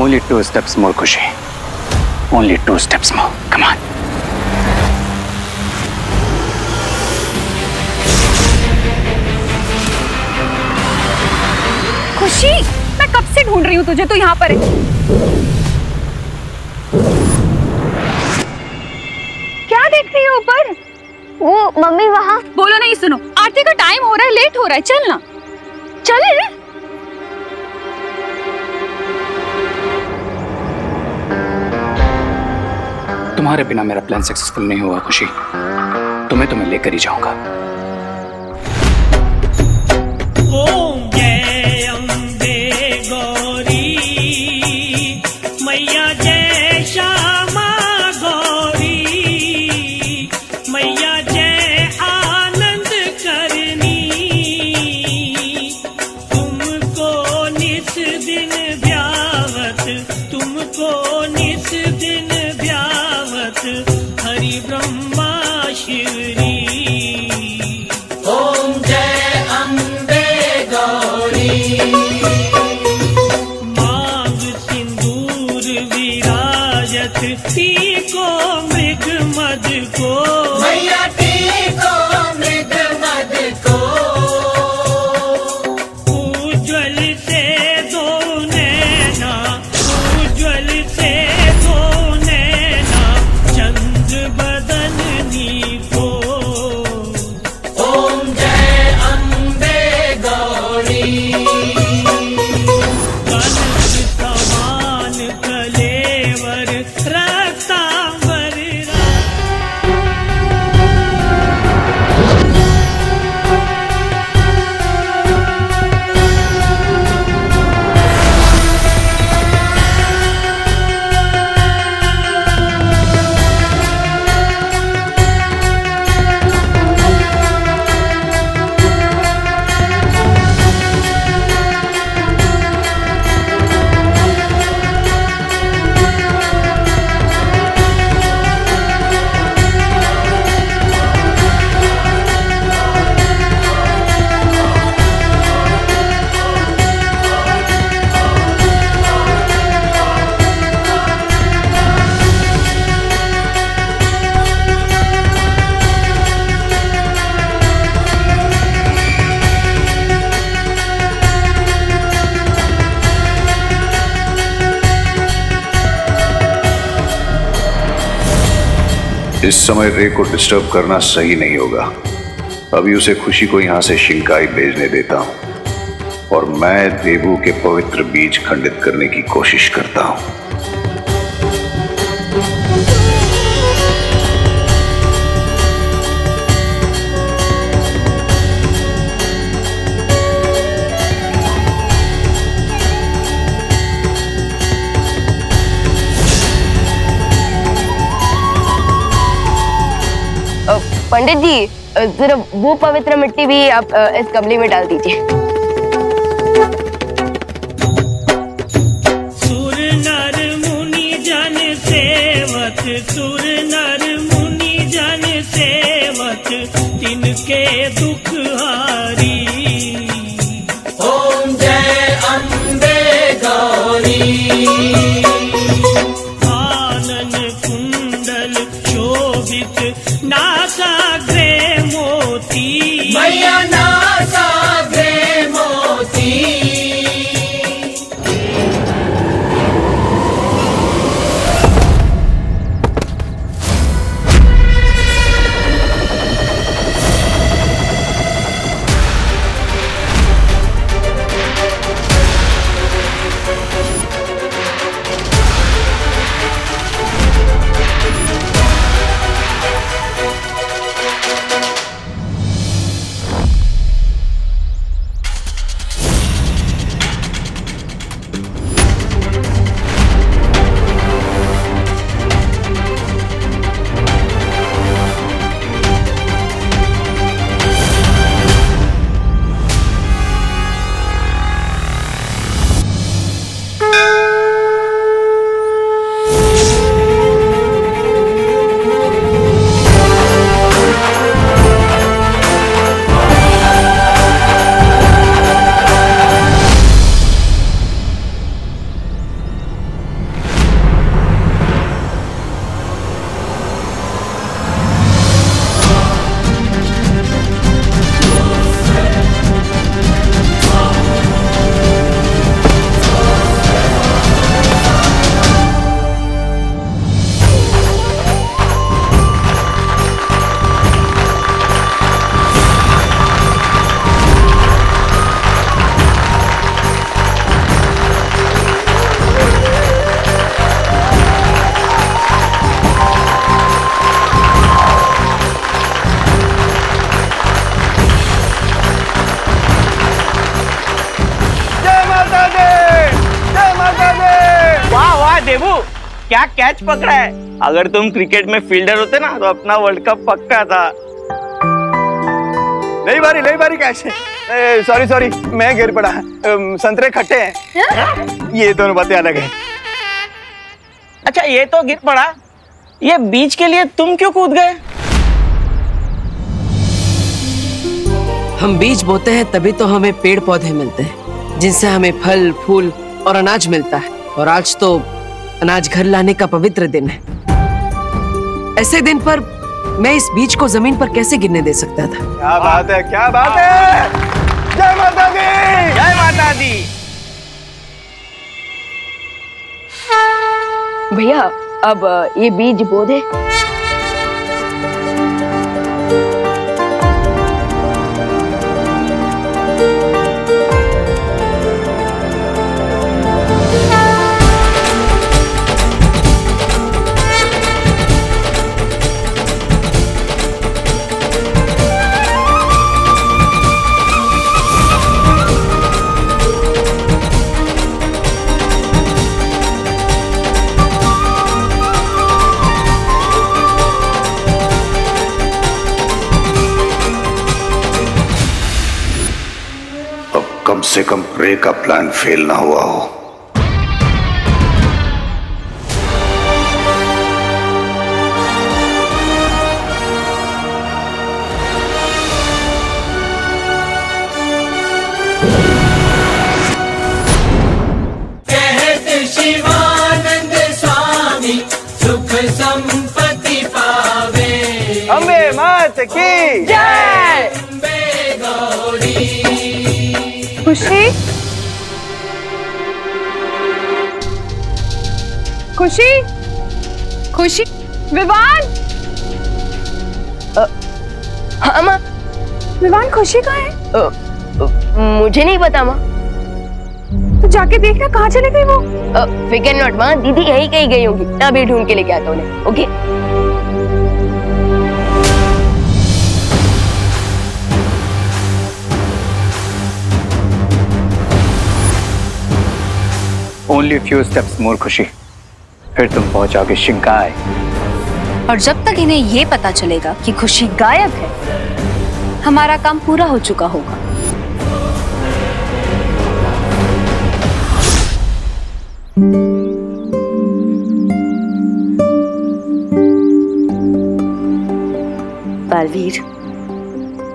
Only two steps more, Kushi. Only two steps more. Come on. Kushi, मैं कब से ढूंढ रही हूँ तुझे, तू यहाँ पर है। क्या देख रही है ऊपर? वो मम्मी वहाँ। बोलो नहीं, सुनो, आरती का टाइम हो रहा है, लेट हो रहा है, चल ना, चल। तुम्हारे बिना मेरा प्लान सक्सेसफुल नहीं हुआ खुशी, तुम्हें तो मैं लेकर ही जाऊंगा। ओम जय अम्बे गौरी मैया जय श्यामा गौरी मैया जय आनंद करनी तुमको नित दिन ब्यावत तुमको नित दिन हरि ब्रह्मा शिवरी। ओम जय अम्बे गौरी मांग सिंदूर विराजत टीको मृग मद को मैया टीको मृग मद को उज्ज्वल से दो नैना उज्ज्वल से इस समय रे को डिस्टर्ब करना सही नहीं होगा। अभी उसे खुशी को यहाँ से शिंकाई भेजने देता हूँ और मैं देवू के पवित्र बीज खंडित करने की कोशिश करता हूं। पंडित जी, जरा वो पवित्र मिट्टी भी आप इस गमले में डाल दीजिए। सुर नर मुनि जन सेवत, सुर नर मुनि जन सेवत, तिनके दुख हारी। ओम जय अम्बे गौरी। क्या कैच पकड़ा है। अगर तुम क्रिकेट में फील्डर होते ना तो अपना वर्ल्ड कप पक्का था। नहीं बारी नहीं बारी कैच है। सॉरी सॉरी मैं गिर पड़ा। संतरे खट्टे हैं। ये दोनों बातें अलग है। अच्छा ये तो गिर पड़ा, ये बीच के लिए तुम क्यों कूद गए? हम बीज बोते हैं तभी तो हमें पेड़ पौधे मिलते हैं जिनसे हमें फल फूल और अनाज मिलता है। और आज तो अनाज घर लाने का पवित्र दिन है। ऐसे दिन पर मैं इस बीज को जमीन पर कैसे गिरने दे सकता था? क्या बात है, क्या बात है। जय माता दी, जय माता दी। भैया अब ये बीज बो दे। कम से कम प्रे का प्लान फेल ना हुआ हो। कहत शिवानंद स्वामी सुख संपत्ति पावे। अम्बे मात की जय। अम्बे गौरी। खुशी खुशी खुशी विवान। हाँ माँ, विवान खुशी कहाँ है? आ, मुझे नहीं पता माँ। तो जाके देखना कहाँ चले गई वो। फिकर नॉट मां, दीदी यही कहीं गई होगी, ना भी ढूंढ के लेके आता उन्हें। Okay only few steps more Khushi, फिर तुम पहुंचाओगे शिंकाय। और जब तक इन्हें ये पता चलेगा कि खुशी गायब है, हमारा काम पूरा हो चुका होगा। बालवीर,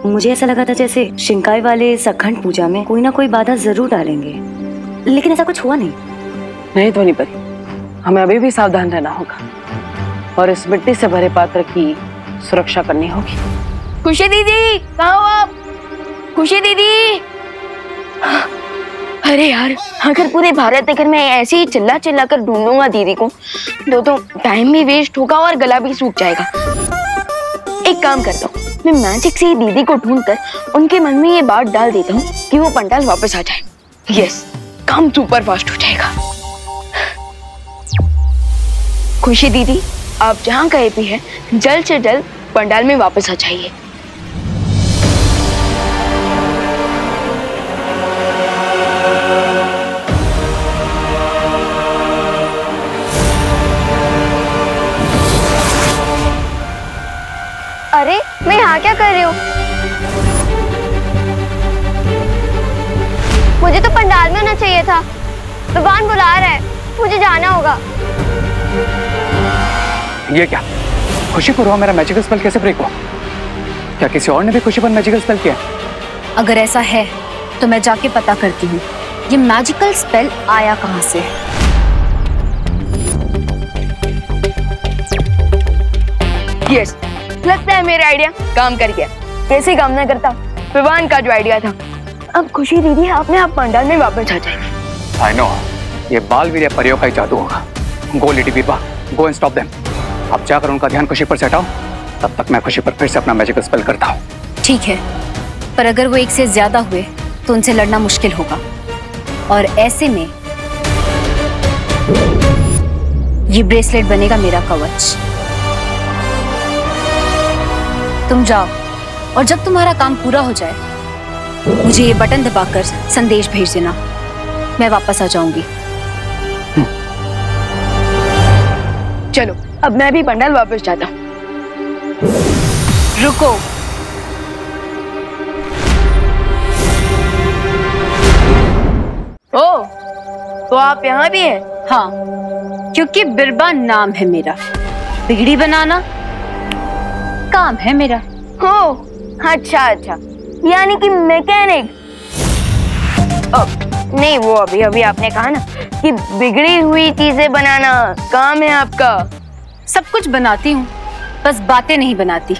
मुझे ऐसा लगा था जैसे शिंकाई वाले इस अखंड पूजा में कोई ना कोई बाधा जरूर डालेंगे, लेकिन ऐसा कुछ हुआ नहीं। नहीं ध्वनि परी, हमें अभी भी सावधान रहना होगा और इस मिट्टी से भरे पात्र की सुरक्षा करनी होगी। खुशी दीदी कहाँ हो आप? खुशी दीदी, अरे यार अगर पूरे भारत देकर मैं ऐसे ही चिल्ला चिल्ला कर ढूंढूंगा दीदी को तो तो टाइम भी वेस्ट होगा और गला भी सूख जाएगा। एक काम करता हूँ, मैं मैजिक से ही दीदी को ढूंढकर उनके मन में ये बात डाल देता हूँ कि वो पंडाल वापस आ जाए। यस, काम सुपर फास्ट हो जाएगा। खुशी दीदी, आप जहाँ गए भी है जल्द से जल्द पंडाल में वापस आ जाइए। अरे मैं यहाँ क्या कर रही हूँ? मुझे तो पंडाल में होना चाहिए था। भगवान बुला रहा है, मुझे जाना होगा। ये क्या? खुशी को मेरा मैजिकल स्पेल कैसे ब्रेक हुआ? क्या किसी और ने भी खुशी पर मैजिकल स्पेल किया? अगर ऐसा है तो मैं जाके पता करती हूँ ये मैजिकल स्पेल आया कहाँ से है। यस, लगता है मेरा आइडिया काम कर गया। कैसे काम ना करता, विवान का जो आइडिया था। अब खुशी दीदी अपने आप पंडाल में वापस आ जाएगी। आई नो, ये बालवीर परियों का ही जादू होगा। गो lady Biba, go and stop them. अब जाकर उनका ध्यान खुशी पर से हटाओ, तब तक मैं खुशी पर फिर से अपना मैजिक स्पेल करता हूँ। ठीक है, पर अगर वो एक से ज्यादा हुए तो उनसे लड़ना मुश्किल होगा और ऐसे में ये ब्रेसलेट बनेगा मेरा कवच। तुम जाओ और जब तुम्हारा काम पूरा हो जाए मुझे ये बटन दबाकर संदेश भेज देना, मैं वापस आ जाऊंगी। चलो अब मैं भी पंडाल वापस जाता हूँ। रुको, ओ तो आप यहाँ भी हैं? हाँ, क्योंकि बिरबा नाम है मेरा, बिगड़ी बनाना काम है मेरा। हो, अच्छा अच्छा, यानी कि मैकेनिक। नहीं, वो अभी अभी आपने कहा ना कि बिगड़ी हुई चीजें बनाना काम है आपका। सब कुछ बनाती हूँ, बस बातें नहीं बनाती।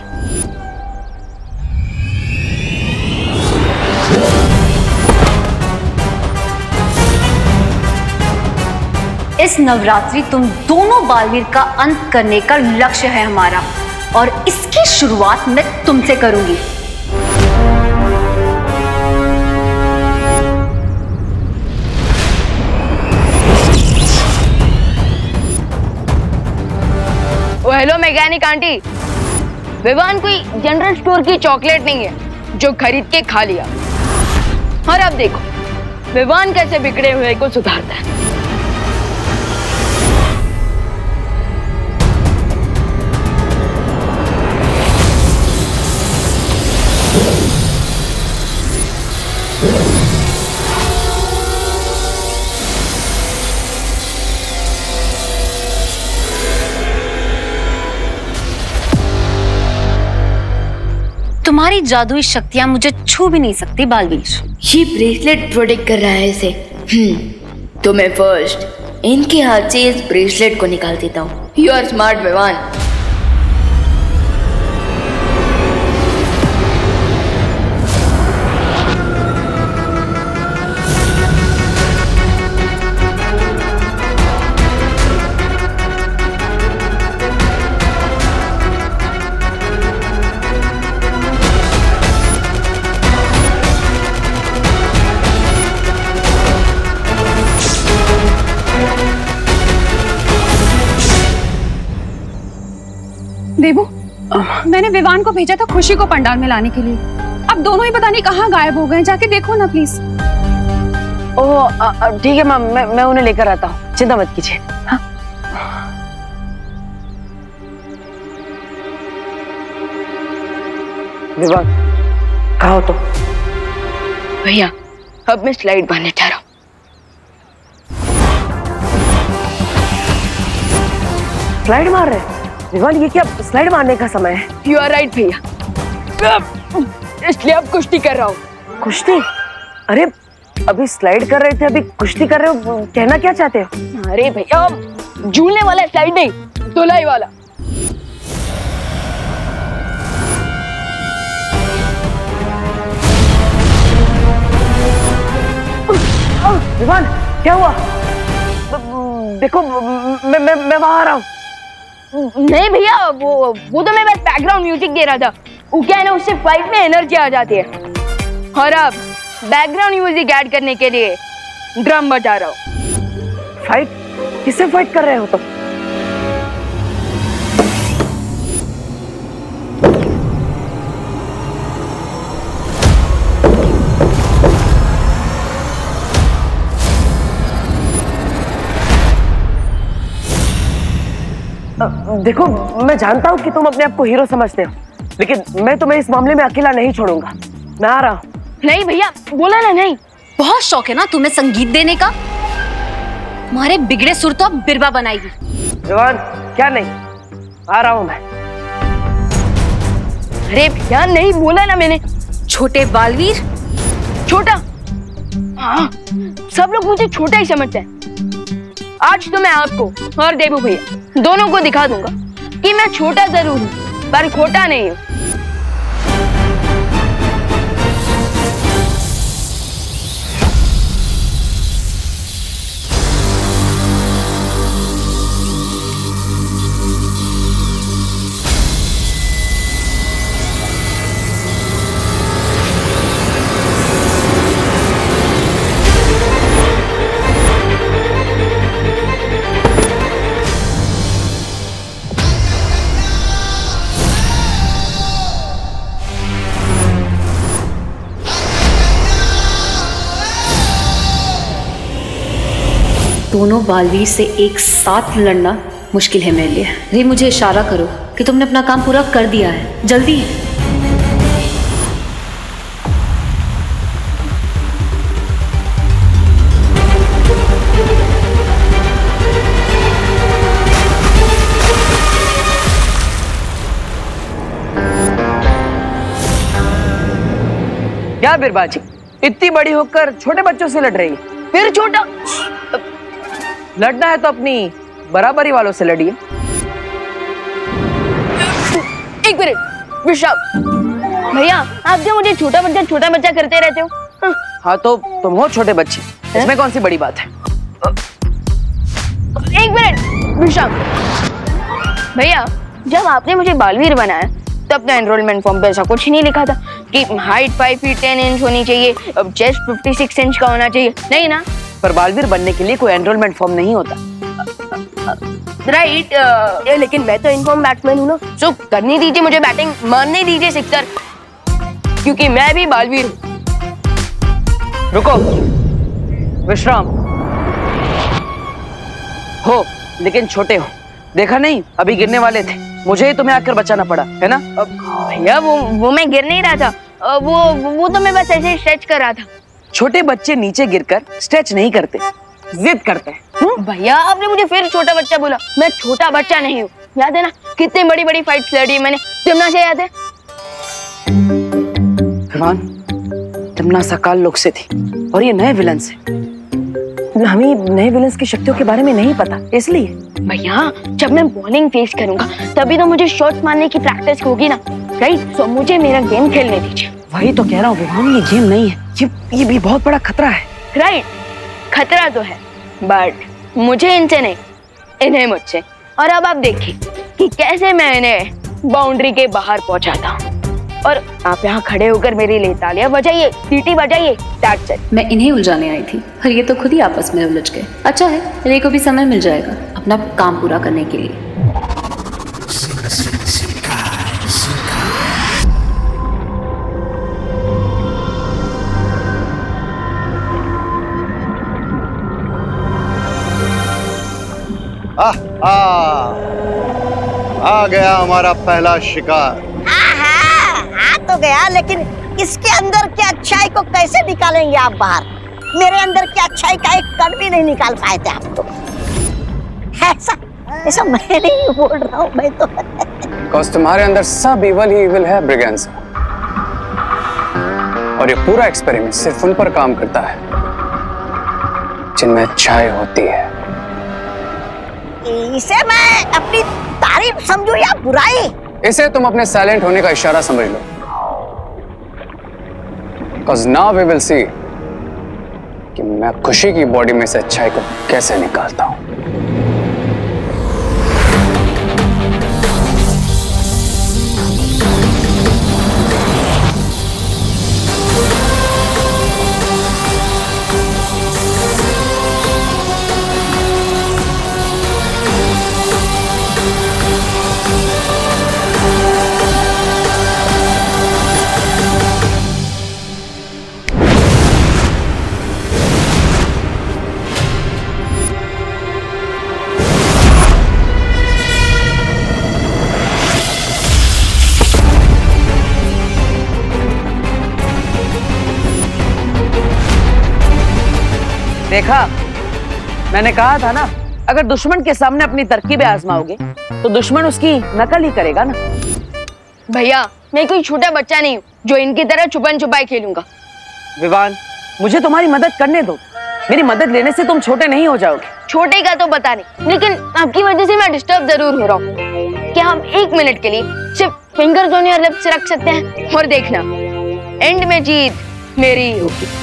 इस नवरात्रि तुम दोनों बालवीर का अंत करने का लक्ष्य है हमारा और इसकी शुरुआत मैं तुमसे करूंगी। Oh hello mechanic aunty, Vivaan कोई जनरल स्टोर की चॉकलेट नहीं है जो खरीद के खा लिया। और अब देखो विवान कैसे बिगड़े हुए को सुधारता है। तुम्हारी जादुई शक्तियां मुझे छू भी नहीं सकती बालवीर। ये ब्रेसलेट प्रोटेक्ट कर रहा है इसे। हम्म, तो मैं फर्स्ट इनके हाथ से इस ब्रेसलेट को निकाल देता हूँ। You are smart Vivaan. मैंने विवान को भेजा था खुशी को पंडाल में लाने के लिए। अब दोनों ही पता नहीं कहाँ गायब हो गए, जाके देखो ना प्लीज। ओह ठीक है मैम, मैं मैं उन्हें लेकर आता हूँ, चिंता मत कीजिए। हाँ? विवान कहाँ हो तुम? तो? भैया अब मैं स्लाइड बांधने जा रहा हूँ। स्लाइड मार रहे हैं विवान? ये क्या स्लाइड मारने का समय है? यू आर राइट भैया, इसलिए अब कुश्ती कर रहा हूँ। कुश्ती? अरे अभी स्लाइड कर रहे थे, अभी कुश्ती कर रहे हो, कहना क्या चाहते हो? अरे भैया झूलने वाला स्लाइड नहीं, धुलाई वाला। विवान क्या हुआ? देखो मैं मैं मैं वहां आ रहा हूँ। नहीं भैया वो वो तो मैं बस बैकग्राउंड म्यूजिक दे रहा था, वो क्या है ना उससे फाइट में एनर्जी आ जाती है। और अब बैकग्राउंड म्यूजिक ऐड करने के लिए ड्रम बजा रहा हूँ। फाइट? किससे फाइट कर रहे हो तुम? देखो मैं जानता हूँ कि तुम अपने आप को हीरो समझते हो, लेकिन मैं तुम्हें इस मामले में अकेला नहीं छोड़ूंगा। मैं आ रहा हूँ। नहीं भैया बोला ना नहीं। बहुत शौक है ना तुम्हें संगीत देने का, तुम्हारे बिगड़े सुर तो अब बिरबा बनाएगी। विवान क्या नहीं, आ रहा हूँ मैं। अरे भैया नहीं बोला ना मैंने। छोटे बालवीर छोटा, हाँ सब लोग मुझे छोटा ही समझते हैं। आज तो मैं आपको और देवू भैया दोनों को दिखा दूंगा कि मैं छोटा जरूर हूँ पर खोटा नहीं हूँ। दोनों बालवीर से एक साथ लड़ना मुश्किल है मेरे लिए। अरे मुझे इशारा करो कि तुमने अपना काम पूरा कर दिया है, जल्दी है। क्या बिरबा जी इतनी बड़ी होकर छोटे बच्चों से लड़ रही है? फिर छोटा? लड़ना है तो अपनी बराबरी वालों से लड़िए। एक मिनट विशाल भैया, आप जो मुझे छोटा बच्चा छोटा बच्चा करते रहते हो। हाँ, हाँ तो तुम हो छोटे बच्चे, इसमें कौन सी बड़ी बात है। एक मिनट विशाल भैया, जब आपने मुझे बालवीर बनाया तो अपना एनरोलमेंट फॉर्म पे ऐसा कुछ नहीं लिखा था कि height five feet ten inch होनी चाहिए, अब चेस्ट फिफ्टी सिक्स इंच का होना चाहिए, नहीं ना? पर बालवीर बनने के लिए कोई एनरोलमेंट फॉर्म नहीं होता। राइट right, uh, लेकिन मैं तो इनफॉर्म बैट्समैन हूँ ना, सो करने दीजिए मुझे बैटिंग, मारने दीजिए सिक्सर, क्योंकि मैं भी बालवीर हूँ। रुको विश्राम हो, लेकिन छोटे हो, देखा नहीं अभी गिरने वाले थे, मुझे ही तुम्हें आकर बचाना पड़ा है ना। अब भैया वो वो मैं गिर नहीं रहा था, वो वो तो मैं बस ऐसे स्ट्रेच कर रहा था। छोटे बच्चे नीचे गिरकर स्ट्रेच नहीं करते, जिद करते हैं। भैया आपने मुझे फिर छोटा बच्चा बोला, मैं छोटा बच्चा नहीं हूँ। याद है ना कितनी बड़ी बड़ी फाइट्स लड़ी है मैंने, तिमना से याद है? विमान तिमना सकाल लोग से थी और ये नए विलन से। हमें नए विलन की शक्तियों के बारे में नहीं पता, इसलिए। भैया जब मैं बॉलिंग फेस करूंगा तभी तो मुझे शॉट्स मारने की प्रैक्टिस होगी ना, राइट? तो मुझे मेरा गेम खेलने दीजिए। वही तो कह रहा हूँ विमान, ये गेम नहीं है, ये ये भी बहुत बड़ा खतरा है। Right right. खतरा तो है, बट मुझे इनसे नहीं, इन्हें मुझसे। और अब आप देखिए कि कैसे मैं इन्हें बाउंड्री के बाहर पहुंचाता हूँ। और आप यहाँ खड़े होकर मेरे लिए तालियां बजाइए, सीटी बजाइए। That's it. मैं इन्हें उलझाने आई थी और ये तो खुद ही आपस में उलझ गए। अच्छा है, रे को भी समय मिल जाएगा अपना काम पूरा करने के लिए। आहा, आ गया हमारा पहला शिकार। आहा, आ तो गया, लेकिन इसके अंदर क्या अच्छाई को कैसे निकालेंगे आप बाहर? मेरे अंदर क्या अच्छाई का एक कण भी नहीं निकाल पाए थे आप तो। ऐसा ऐसा मैं नहीं बोल रहा हूँ, मैं तो बिकॉज तुम्हारे अंदर सब इवल ही इवल है ब्रिगेंस, और ये पूरा एक्सपेरिमेंट सिर्फ उन पर काम करता है जिनमें अच्छाई होती है। इसे मैं अपनी तारीफ समझूं या बुराई? इसे तुम अपने साइलेंट होने का इशारा समझ लो। Because now we will see कि मैं खुशी की बॉडी में से अच्छाई को कैसे निकालता हूं। देखा, मैंने कहा था ना, अगर दुश्मन के सामने अपनी तरकीबें आजमाओगे तो दुश्मन उसकी नकल ही करेगा ना। भैया, मैं कोई छोटा बच्चा नहीं हूँ जो इनकी तरह छुपन छुपाई खेलूंगा। विवान, मुझे तुम्हारी मदद करने दो। मेरी मदद लेने से तुम छोटे नहीं हो जाओगे। छोटे का तो पता नहीं, लेकिन आपकी वजह से मैं डिस्टर्ब जरूर हो रहा हूँ। क्या हम एक मिनट के लिए सिर्फ फिंगर जोन या लिप्स रख सकते हैं? और देखना, एंड में जीत मेरी होगी।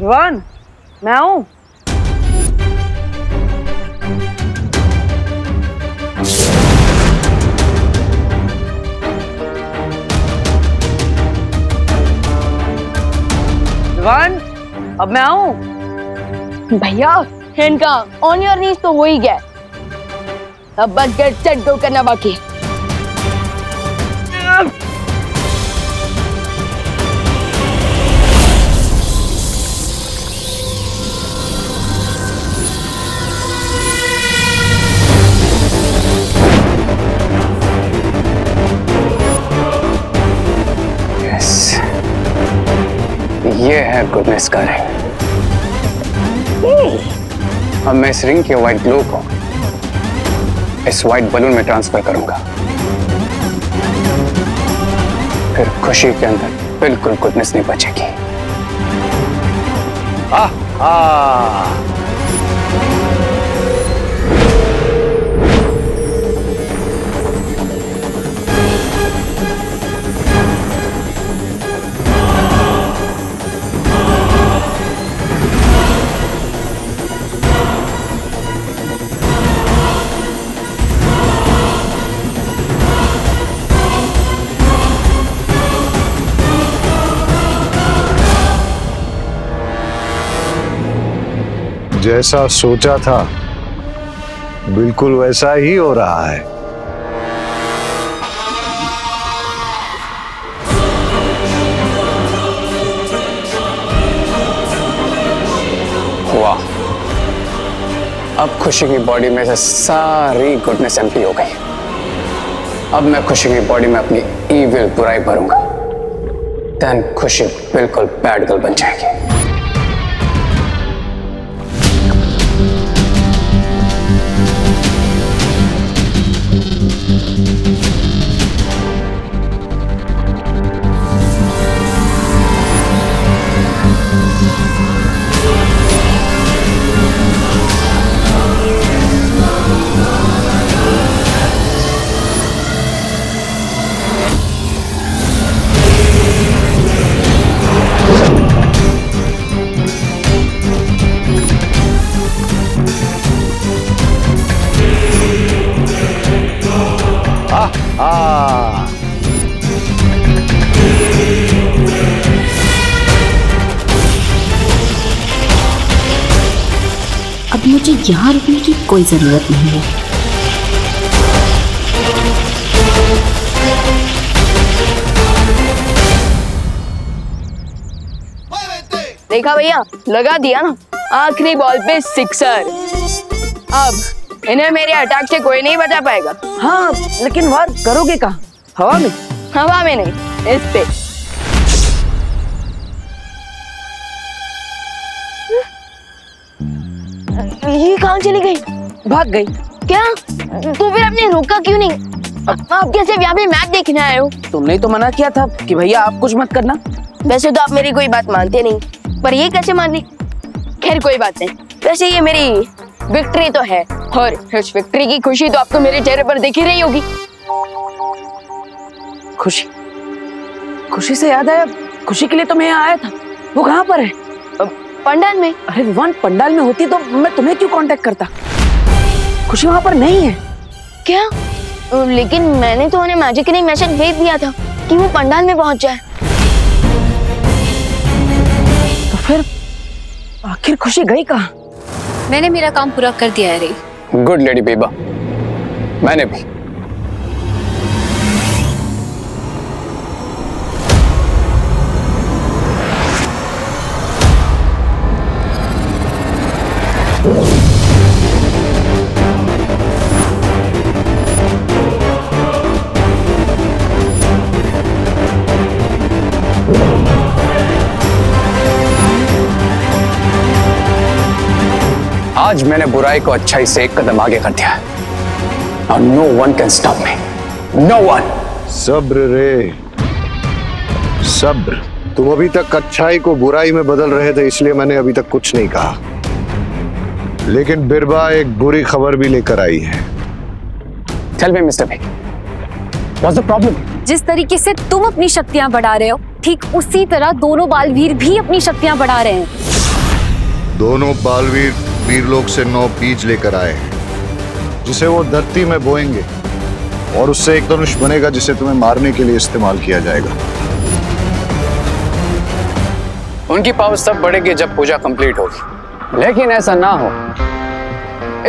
विवान, मैं हूं। विवान, अब मैं आऊं? भैया, इनका ऑन योर नीज तो हो ही गया, अब बस गट चट गो करना बाकी। ये है गुडनेस का रिंग। अब मैं इस रिंग के व्हाइट ग्लो को इस व्हाइट बलून में ट्रांसफर करूंगा, फिर खुशी के अंदर बिल्कुल गुडनेस नहीं बचेगी। आह आह जैसा सोचा था बिल्कुल वैसा ही हो रहा है। वाह, अब खुशी की बॉडी में से सारी गुडनेस एम्प्टी हो गई। अब मैं खुशी की बॉडी में अपनी ईविल बुराई भरूंगा, देन खुशी बिल्कुल बैड गर्ल बन जाएगी। आ, अब मुझे यहाँ रुकने की कोई ज़रूरत नहीं है। देखा भैया, लगा दिया ना आखिरी बॉल पे सिक्सर। अब इन्हें मेरे अटैक से कोई नहीं बचा पाएगा। हाँ, लेकिन वार करोगे कहाँ? हवा में? हवा में नहीं, इस पे। ये कहाँ चली गई? भाग गई। क्या? तो फिर आपने रोका क्यों नहीं? आप कैसे यहाँ पे मैच देखने आए हो? तुमने तो मना किया था कि भैया आप कुछ मत करना। वैसे तो आप मेरी कोई बात मानते नहीं, पर ये कैसे मान ली? खैर कोई बात नहीं, वैसे ये मेरी विक्ट्री तो है, और उस विक्ट्री की खुशी तो आपको मेरे चेहरे पर दिख ही रही होगी। खुशी? खुशी से याद आया, खुशी के लिए तो मैं यहाँ आया था। वो कहाँ पर है? पंडाल में। अरे विवान, पंडाल में होती तो मैं तुम्हें क्यों कांटेक्ट करता? खुशी वहाँ पर नहीं है क्या? लेकिन मैंने तो उन्हें मैजिक ने मैसेज भेज दिया था कि वो पंडाल में पहुँच जाए। तो फिर आखिर खुशी गई कहाँ? मैंने मेरा काम पूरा कर दिया है रे। गुड लेडी बेबा, मैंने भी। आज मैंने बुराई को अच्छाई से एक कदम आगे कर दिया है, और no one can stop me, no one. सब्र रे, सब्र। तुम अभी तक अच्छाई को बुराई में बदल रहे थे, इसलिए मैंने अभी तक कुछ नहीं कहा। लेकिन बिरबा एक बुरी खबर भी लेकर आई है। Tell me mister big, what's the problem? जिस तरीके से तुम अपनी शक्तियां बढ़ा रहे हो, ठीक उसी तरह दोनों बालवीर भी अपनी शक्तियां बढ़ा रहे हैं। दोनों बालवीर वीर लोग से नौ बीज लेकर आए हैं, जिसे वो धरती में बोएंगे, और उससे एक धनुष बनेगा जिसे तुम्हें मारने के लिए इस्तेमाल किया जाएगा। उनकी पावर सब बढ़ेगी जब पूजा कंप्लीट होगी, लेकिन ऐसा ना हो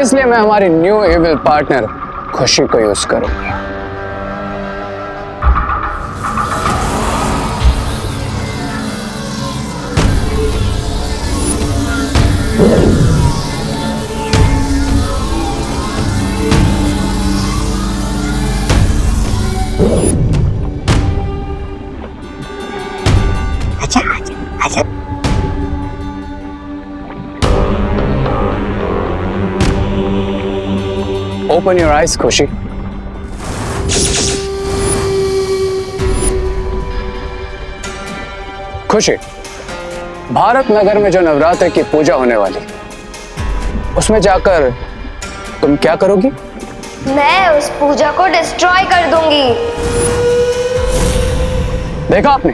इसलिए मैं हमारी न्यू एविल पार्टनर खुशी को यूज करूंगा। Open your eyes, Kushi. Kushi, Bharat Nagar में जो नवरात्र की पूजा होने वाली, उसमें जाकर तुम क्या करोगी? मैं उस पूजा को डिस्ट्रॉय कर दूंगी। देखा आपने,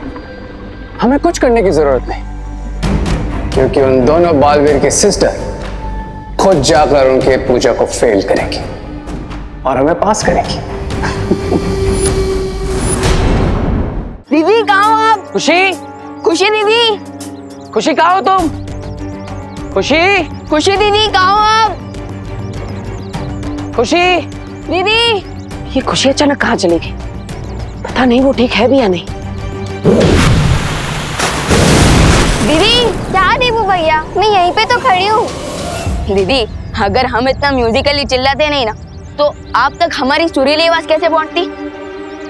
हमें कुछ करने की जरूरत नहीं, क्योंकि उन दोनों बालवीर की सिस्टर खुद जाकर उनके पूजा को फेल करेंगी और हमें पास करेगी। दीदी कहाँ हो आप? खुशी, खुशी दीदी, खुशी कहाँ हो तुम? खुशी, खुशी दीदी कहाँ हो आप? खुशी दीदी। ये खुशी अचानक कहाँ चली गई? पता नहीं वो ठीक है भी या नहीं। दीदी क्या देवू भैया, मैं यहीं पे तो खड़ी हूँ। दीदी अगर हम इतना म्यूजिकली चिल्लाते नहीं ना, तो आप तक हमारी सुरीली आवाज कैसे पहुंचती?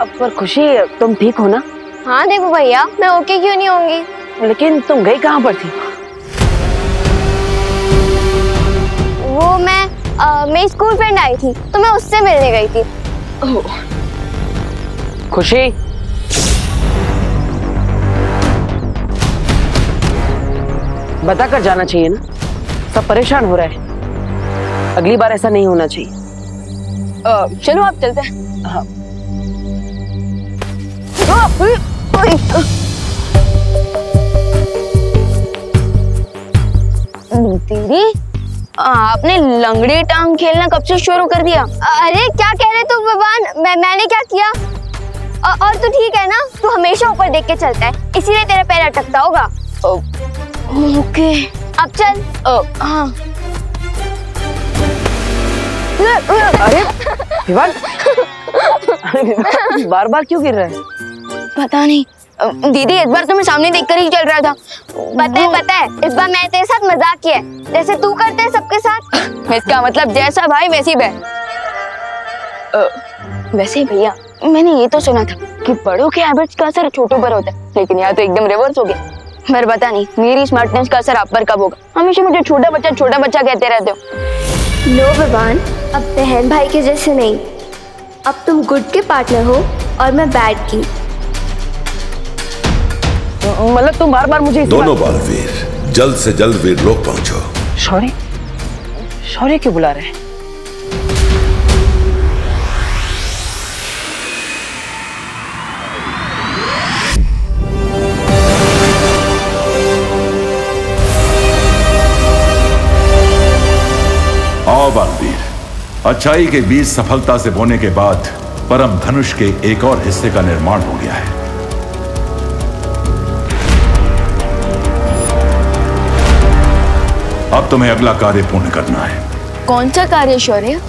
अब पर खुशी, तुम ठीक हो ना? हाँ देखो भैया, मैं ओके क्यों नहीं होंगी। लेकिन तुम गई कहाँ पर थी? वो मैं आ, मेरी स्कूल फ्रेंड आई थी, तो मैं उससे मिलने गई थी। ओह। खुशी, बता कर जाना चाहिए ना, सब परेशान हो रहा है। अगली बार ऐसा नहीं होना चाहिए। चलो आप चलते हैं। हाँ। दीदी आपने लंगड़ी टांग खेलना कब से शुरू कर दिया? अरे क्या कह रहे तुम भगवान, मैं, मैंने क्या किया? और तू ठीक है ना? तू हमेशा ऊपर देख के चलता है, इसीलिए तेरा पैर अटकता होगा। ओके अब चल। हाँ। अरे विवान, अरे विवान बार बार क्यों गिर रहा है? पता नहीं दीदी, इस बार तुम्हें सामने देखकर ही चल रहा था। पता है पता है इस बार मैंने तेरे साथ मजाक किया है, जैसे तू करते है सबके साथ। इसका मतलब जैसा भाई वैसी बहन। वैसे भैया मैंने ये तो सुना था कि बड़ों के हैबिट्स का असर छोटों पर होता है, लेकिन यहाँ तो एकदम रिवर्स हो गया। पर पता नहीं मेरी स्मार्टनेस का असर आप पर कब होगा। हमेशा मुझे छोटा बच्चा छोटा बच्चा कहते रहते हो। नो विवान, अब बहन भाई के जैसे नहीं, अब तुम गुड के पार्टनर हो और मैं बैड की। मतलब तुम बार बार मुझे दोनों बार वीर जल्द से जल्द वीर लोग पहुंचो। शौर्य, शौर्य क्यों बुला रहे हैं? आओ बालवीर, अच्छाई के बीज सफलता से बोने के बाद परम धनुष के एक और हिस्से का निर्माण हो गया है। अब तुम्हें अगला कार्य पूर्ण करना है। कौन सा कार्य शौर्य?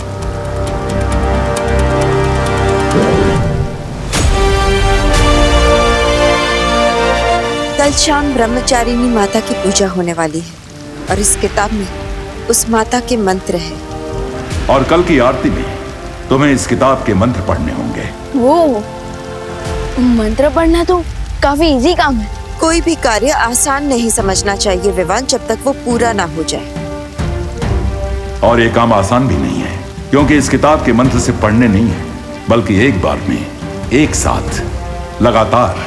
कल शाम ब्रह्मचारिणी माता की पूजा होने वाली है और इस किताब में उस माता के मंत्र हैं। और कल की आरती में तुम्हें इस किताब के मंत्र पढ़ने होंगे। वो मंत्र पढ़ना तो काफी इजी काम है। कोई भी कार्य आसान नहीं समझना चाहिए विवान, जब तक वो पूरा ना हो जाए। और ये काम आसान भी नहीं है, क्योंकि इस किताब के मंत्र से पढ़ने नहीं है, बल्कि एक बार में एक साथ लगातार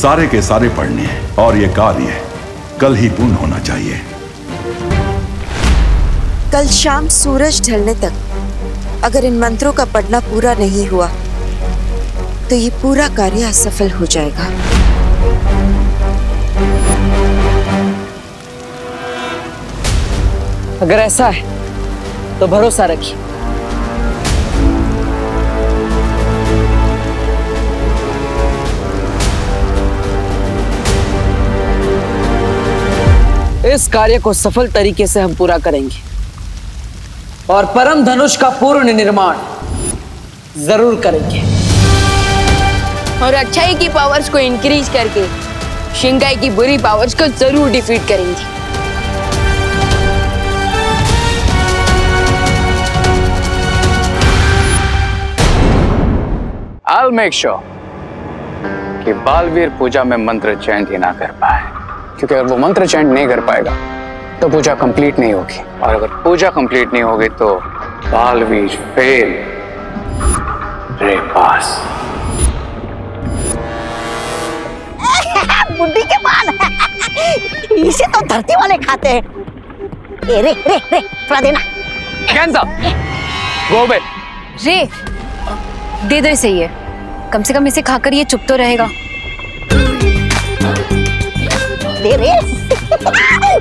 सारे के सारे पढ़ने हैं। और ये कार्य कल ही पूर्ण होना चाहिए। कल शाम सूरज ढलने तक अगर इन मंत्रों का पढ़ना पूरा नहीं हुआ तो ये पूरा कार्य असफल हो जाएगा। अगर ऐसा है तो भरोसा रखिए, इस कार्य को सफल तरीके से हम पूरा करेंगे और परम धनुष का पूर्ण निर्माण जरूर करेंगे। और अच्छाई की पावर्स को इंक्रीज करके शिंगाई की बुरी पावर्स को जरूर डिफीट करेंगे। I'll make sure कि बालवीर पूजा में मंत्र चैंट ही ना कर पाए, क्योंकि अगर वो मंत्र चैंट नहीं कर पाएगा तो पूजा कंप्लीट नहीं होगी, और अगर पूजा कंप्लीट नहीं होगी तो बालवीर फेल रे पास। बुद्धि के बाल इसे तो धरती वाले खाते हैं। ए रे रे रे थोड़ा देना। कैंसा गोबे रे दे दे सही है, कम से कम इसे खाकर ये चुप तो रहेगा। दे रे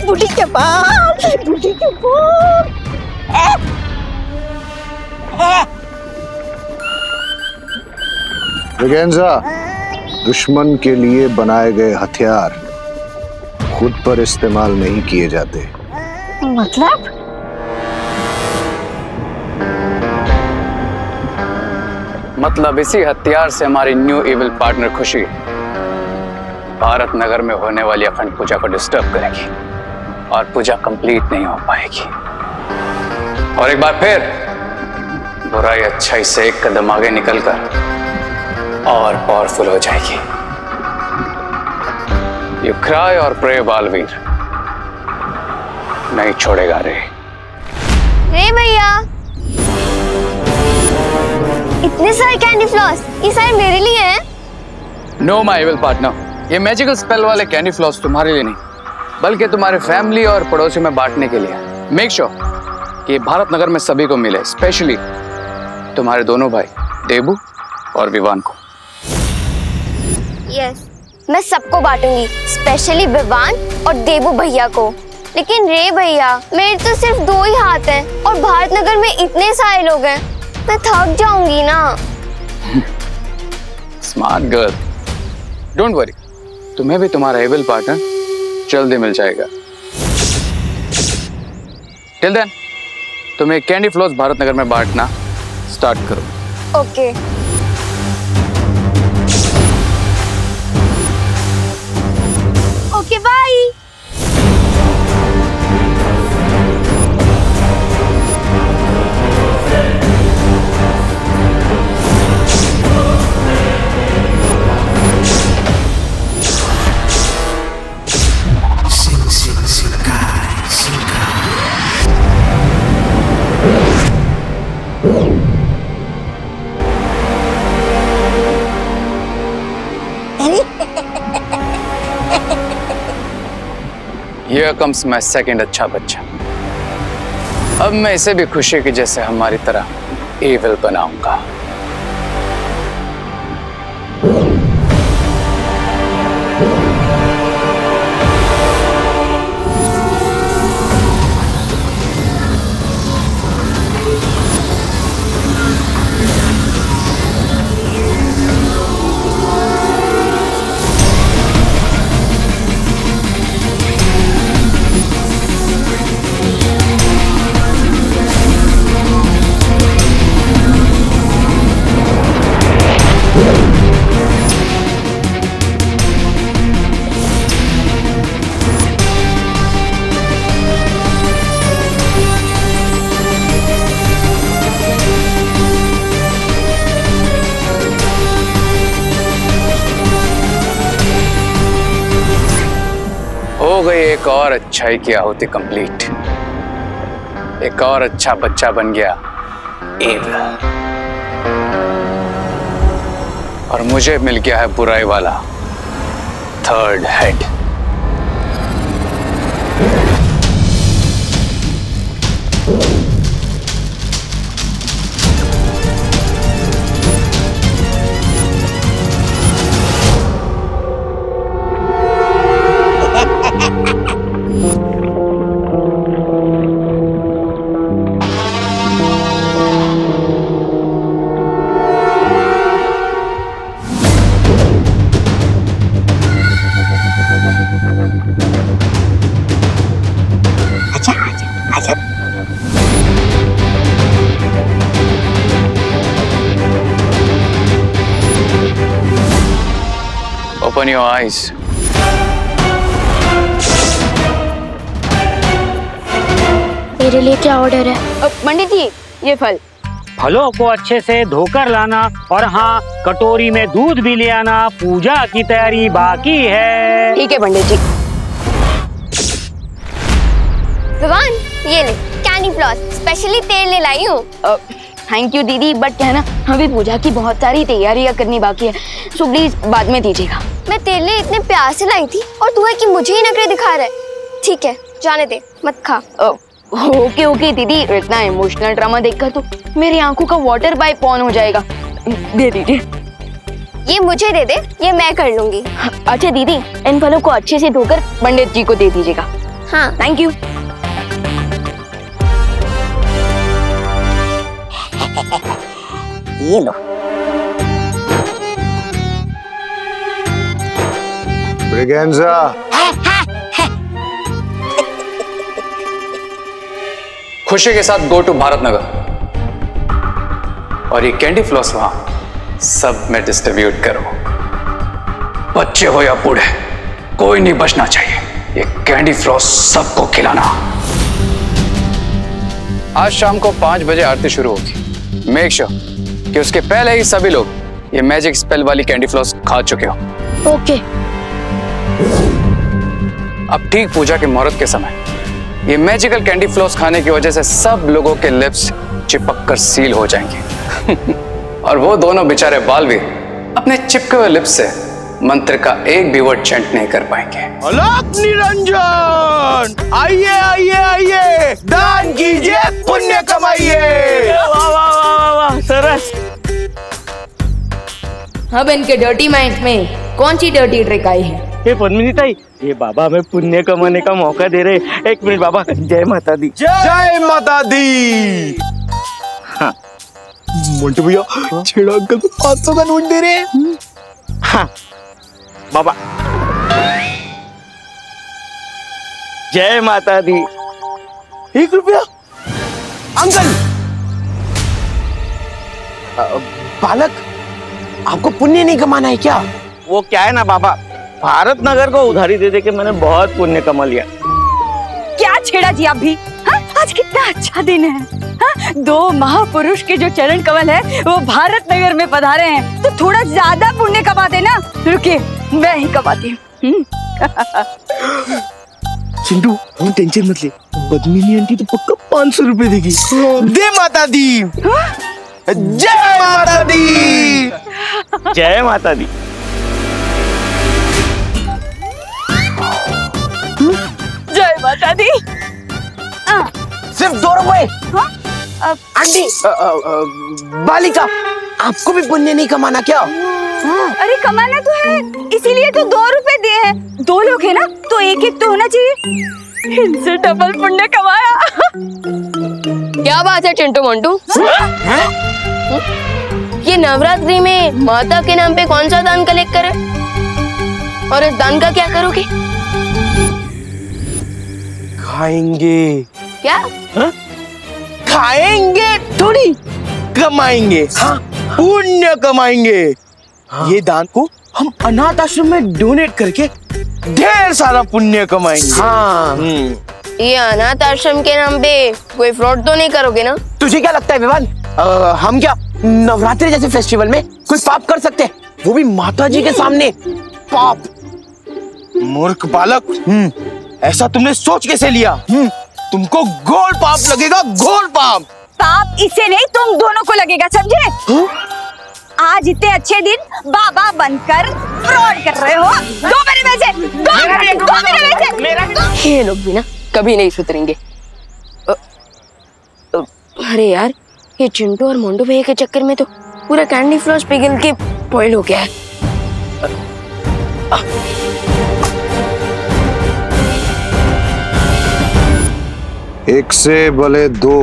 बुढ़ी के बाल, बुढ़ी के बाल। रेगेंजा, दुश्मन के लिए बनाए गए हथियार खुद पर इस्तेमाल नहीं किए जाते। मतलब? मतलब इसी हथियार से हमारी न्यू इविल पार्टनर खुशी भारत नगर में होने वाली अखंड पूजा को डिस्टर्ब करेगी और पूजा कंप्लीट नहीं हो पाएगी। और एक बार फिर बुराई अच्छाई से एक कदम आगे निकलकर और पावरफुल हो जाएगी। यू क्राई और प्रे बालवीर, नहीं छोड़ेगा रे। रे भैया इतने सारे कैंडी फ्लॉस, ये सारे मेरे लिए हैं? नो माय इविल पार्टनर, ये मैजिकल स्पेल वाले कैंडी फ्लॉस तुम्हारे लिए नहीं, बल्कि तुम्हारे फैमिली और पड़ोसियों में बांटने के लिए। मेक श्योर कि भारत नगर में सभी को मिले, स्पेशली तुम्हारे दोनों भाई देबू और विवान को। यस, मैं सबको बांटूंगी, स्पेशली विवान और देबू भैया को। लेकिन रे भैया मेरे तो सिर्फ दो ही हाथ है और भारत नगर में इतने सारे लोग हैं, मैं थक जाऊंगी ना। स्मार्ट गर्ल, डोंट वरी, तुम्हें भी तुम्हारा एविल पार्टनर जल्दी मिल जाएगा। टिल देन तुम्हें कैंडी फ्लोस भारत नगर में बांटना स्टार्ट करो। Okay okay. Okay okay, bye. Here comes my second अच्छा बच्चा। अब मैं इसे भी खुशी की जैसे हमारी तरह evil बनाऊंगा। एक और अच्छाई की आहुति कंप्लीट। एक और अच्छा बच्चा बन गया एवल, और मुझे मिल गया है बुराई वाला third head. Open your eyes. मेरे लिए क्या ऑर्डर है? पंडित जी, ये फल। फलों को अच्छे से धोकर लाना और हाँ, कटोरी में दूध भी ले आना। पूजा की तैयारी बाकी है। ठीक है पंडित जी। भगवान, ये ले कैंडी फ्लॉस, स्पेशली तेल ले लाई हूँ। थैंक यू दीदी, बट है ना, हमें पूजा की बहुत सारी तैयारियाँ करनी बाकी है, सो प्लीज बाद में दीजिएगा। मैं तेल इतने प्यार से लाई थी और तू है कि मुझे ही नखरे दिखा रहा है। ठीक है, जाने दे, मत खा। ओके ओके दीदी, इतना इमोशनल ड्रामा देखकर तो मेरी आंखों का वाटर पाइप ऑन हो जाएगा। दे दीजिए। ये मुझे दे दे, ये मैं कर लूंगी। अच्छा दीदी, इन फलों को अच्छे से धोकर पंडित जी को दे दीजिएगा। हाँ, थैंक यू। ये लो। ब्रिगेंजा। खुशी के साथ गो टू भारत नगर, और ये कैंडी फ्लॉस वहां सब में डिस्ट्रीब्यूट करो। बच्चे हो या बूढ़े, कोई नहीं बचना चाहिए। ये कैंडी फ्लॉस सबको खिलाना। आज शाम को पांच बजे आरती शुरू होगी। मेक श्योर कि उसके पहले ही सभी लोग ये मैजिक स्पेल वाली कैंडी फ्लॉस खा चुके हो। ओके। अब ठीक पूजा के मुहूर्त के समय ये मैजिकल कैंडी फ्लॉस खाने की वजह से सब लोगों के लिप्स चिपक कर सील हो जाएंगे और वो दोनों बेचारे बालवीर अपने चिपके हुए लिप्स से मंत्र का एक भी वर्ड चैंट नहीं कर पाएंगे। आलोक निरंजन, आइए आइए आइए, दान कीजिए, पुण्य कमाइए। वाह वाह वाह वाह, सरस। अब इनके डर्टी माइंड में कौन सी डर्टी ट्रिक आई है? ये पद्मिनी ताई, ये बाबा हमें पुण्य कमाने का मौका दे रहे। एक मिनट बाबा, जय माता दी। जय माता दी। हाँ मोल्टू भैया, छेड़ा अंकल को पाँच सौ का नोट दे रहे हैं। हाँ बाबा, जय माता दी। एक रुपया अंकल! बालक, आपको पुण्य नहीं कमाना है क्या? वो क्या है ना बाबा, भारत नगर को उधारी दे दे के मैंने बहुत पुण्य कमा लिया। क्या छेड़ा जी आप भी? हाँ, आज कितना अच्छा दिन है। दो महापुरुष के जो चरण कमल है वो भारत नगर में पधारे हैं, तो थोड़ा ज्यादा पुण्य कमाते ना। रुकिए, मैं ही कमाती हूँ। चिंटू, हम टेंशन मत ले, बदमीनी आंटी तो पक्का पाँच सौ रूपए देगी। जय माता दी, जय माता दी, जय माता दी। जय माता दी। सिर्फ दो रुपए आंटी। बालिका, आपको भी पुण्य नहीं कमाना क्या? हाँ। अरे कमाना तो है, इसीलिए तो दो रुपए दिए हैं। दो लोग हैं ना, तो एक एक तो होना चाहिए। इनसे डबल पुण्य कमाया। क्या बात है चिंटू मंटू, ये नवरात्रि में माता के नाम पे कौन सा दान कलेक्ट करे, और इस दान का क्या करोगे? खाएंगे। क्या? हा? खाएंगे थोड़ी, कमाएंगे। हाँ, पुण्य कमाएंगे। हाँ। ये दान को हम अनाथ आश्रम में डोनेट करके ढेर सारा पुण्य कमाएंगे। हाँ। ये अनाथ आश्रम के नाम पे कोई फ्रॉड तो नहीं करोगे ना? तुझे क्या लगता है विवान, आ, हम क्या नवरात्रि जैसे फेस्टिवल में कोई पाप कर सकते हैं, वो भी माता जी के सामने? पाप? मूर्ख बालक, ऐसा तुमने सोच कैसे लिया? तुमको गोल पाप लगेगा, गोल पाप। पाप इसे नहीं, तुम दोनों को लगेगा, समझे? हाँ? आज इतने अच्छे दिन बाबा बनकर फ्रॉड कर रहे हो। दो मेरे पैसे, दो मेरे पैसे, मेरा भी। ये लोग भी ना कभी नहीं सुधरेंगे। अरे यार, ये चिंटू और मोंडू भैया के चक्कर में तो पूरा कैंडी फ्लॉस पिघल के बॉयल हो गया है। एक से भले दो,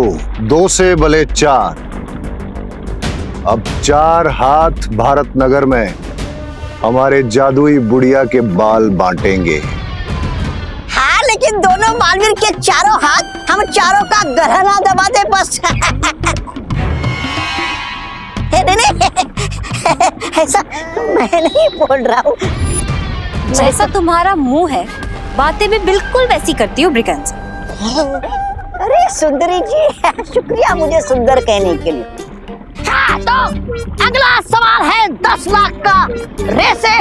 दो से भले चार, अब चार हाथ भारत नगर में हमारे जादुई बुढ़िया के बाल बांटेंगे। हाँ, लेकिन दोनों मालवीर के चारों हाथ हम चारों का गहना दबा दे बस। नहीं नहीं, ऐसा मैं नहीं बोल रहा हूँ। जैसा तुम्हारा मुंह है, बातें भी बिल्कुल वैसी करती हो ब्रिकेंस। अरे सुंदरी जी, शुक्रिया मुझे सुंदर कहने के लिए। हाँ, तो अगला सवाल है दस लाख का रेसे,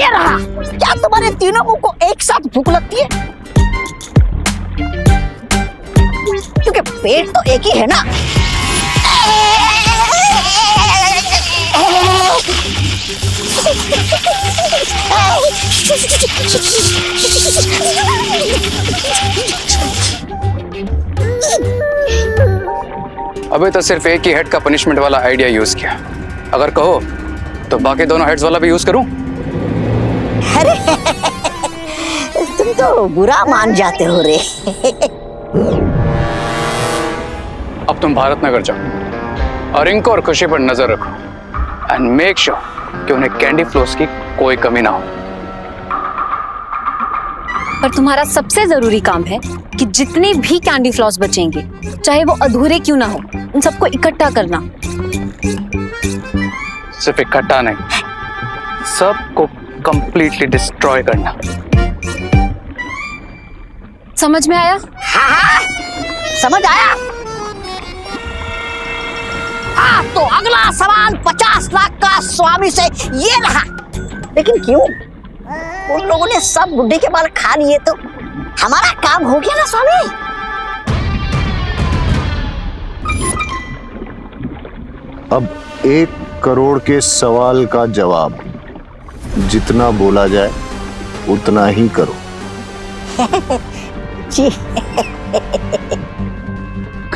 ये रहा। क्या तुम्हारे तीनों मुंह को एक साथ भूख लगती है? क्योंकि पेट तो एक ही है ना। अबे तो सिर्फ एक ही हेड का पनिशमेंट वाला आइडिया यूज किया, अगर कहो तो बाकी दोनों हेड्स वाला भी यूज करूं? अरे तुम तो बुरा मान जाते हो रे। अब तुम भारत नगर जाओ और इनको और खुशी पर नजर रखो, एंड मेक श्योर कि उन्हें कैंडी फ्लोस की कोई कमी ना हो। पर तुम्हारा सबसे जरूरी काम है कि जितने भी कैंडी फ्लॉस बचेंगे, चाहे वो अधूरे क्यों ना हो, उन सबको इकट्ठा करना। सिर्फ इकट्ठा नहीं, सबको कंप्लीटली डिस्ट्रॉय करना। समझ में आया? हाँ, हाँ, समझ आया। हाँ, तो अगला सवाल पचास लाख का स्वामी से ये रहा। लेकिन क्यों? उन लोगों ने सब बुढ़े के बाल खा लिए, तो हमारा काम हो गया ना स्वामी। अब एक करोड़ के सवाल का जवाब जितना बोला जाए उतना ही करो। जी।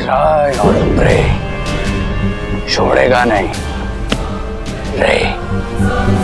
Cry और pray, छोड़ेगा नहीं रे।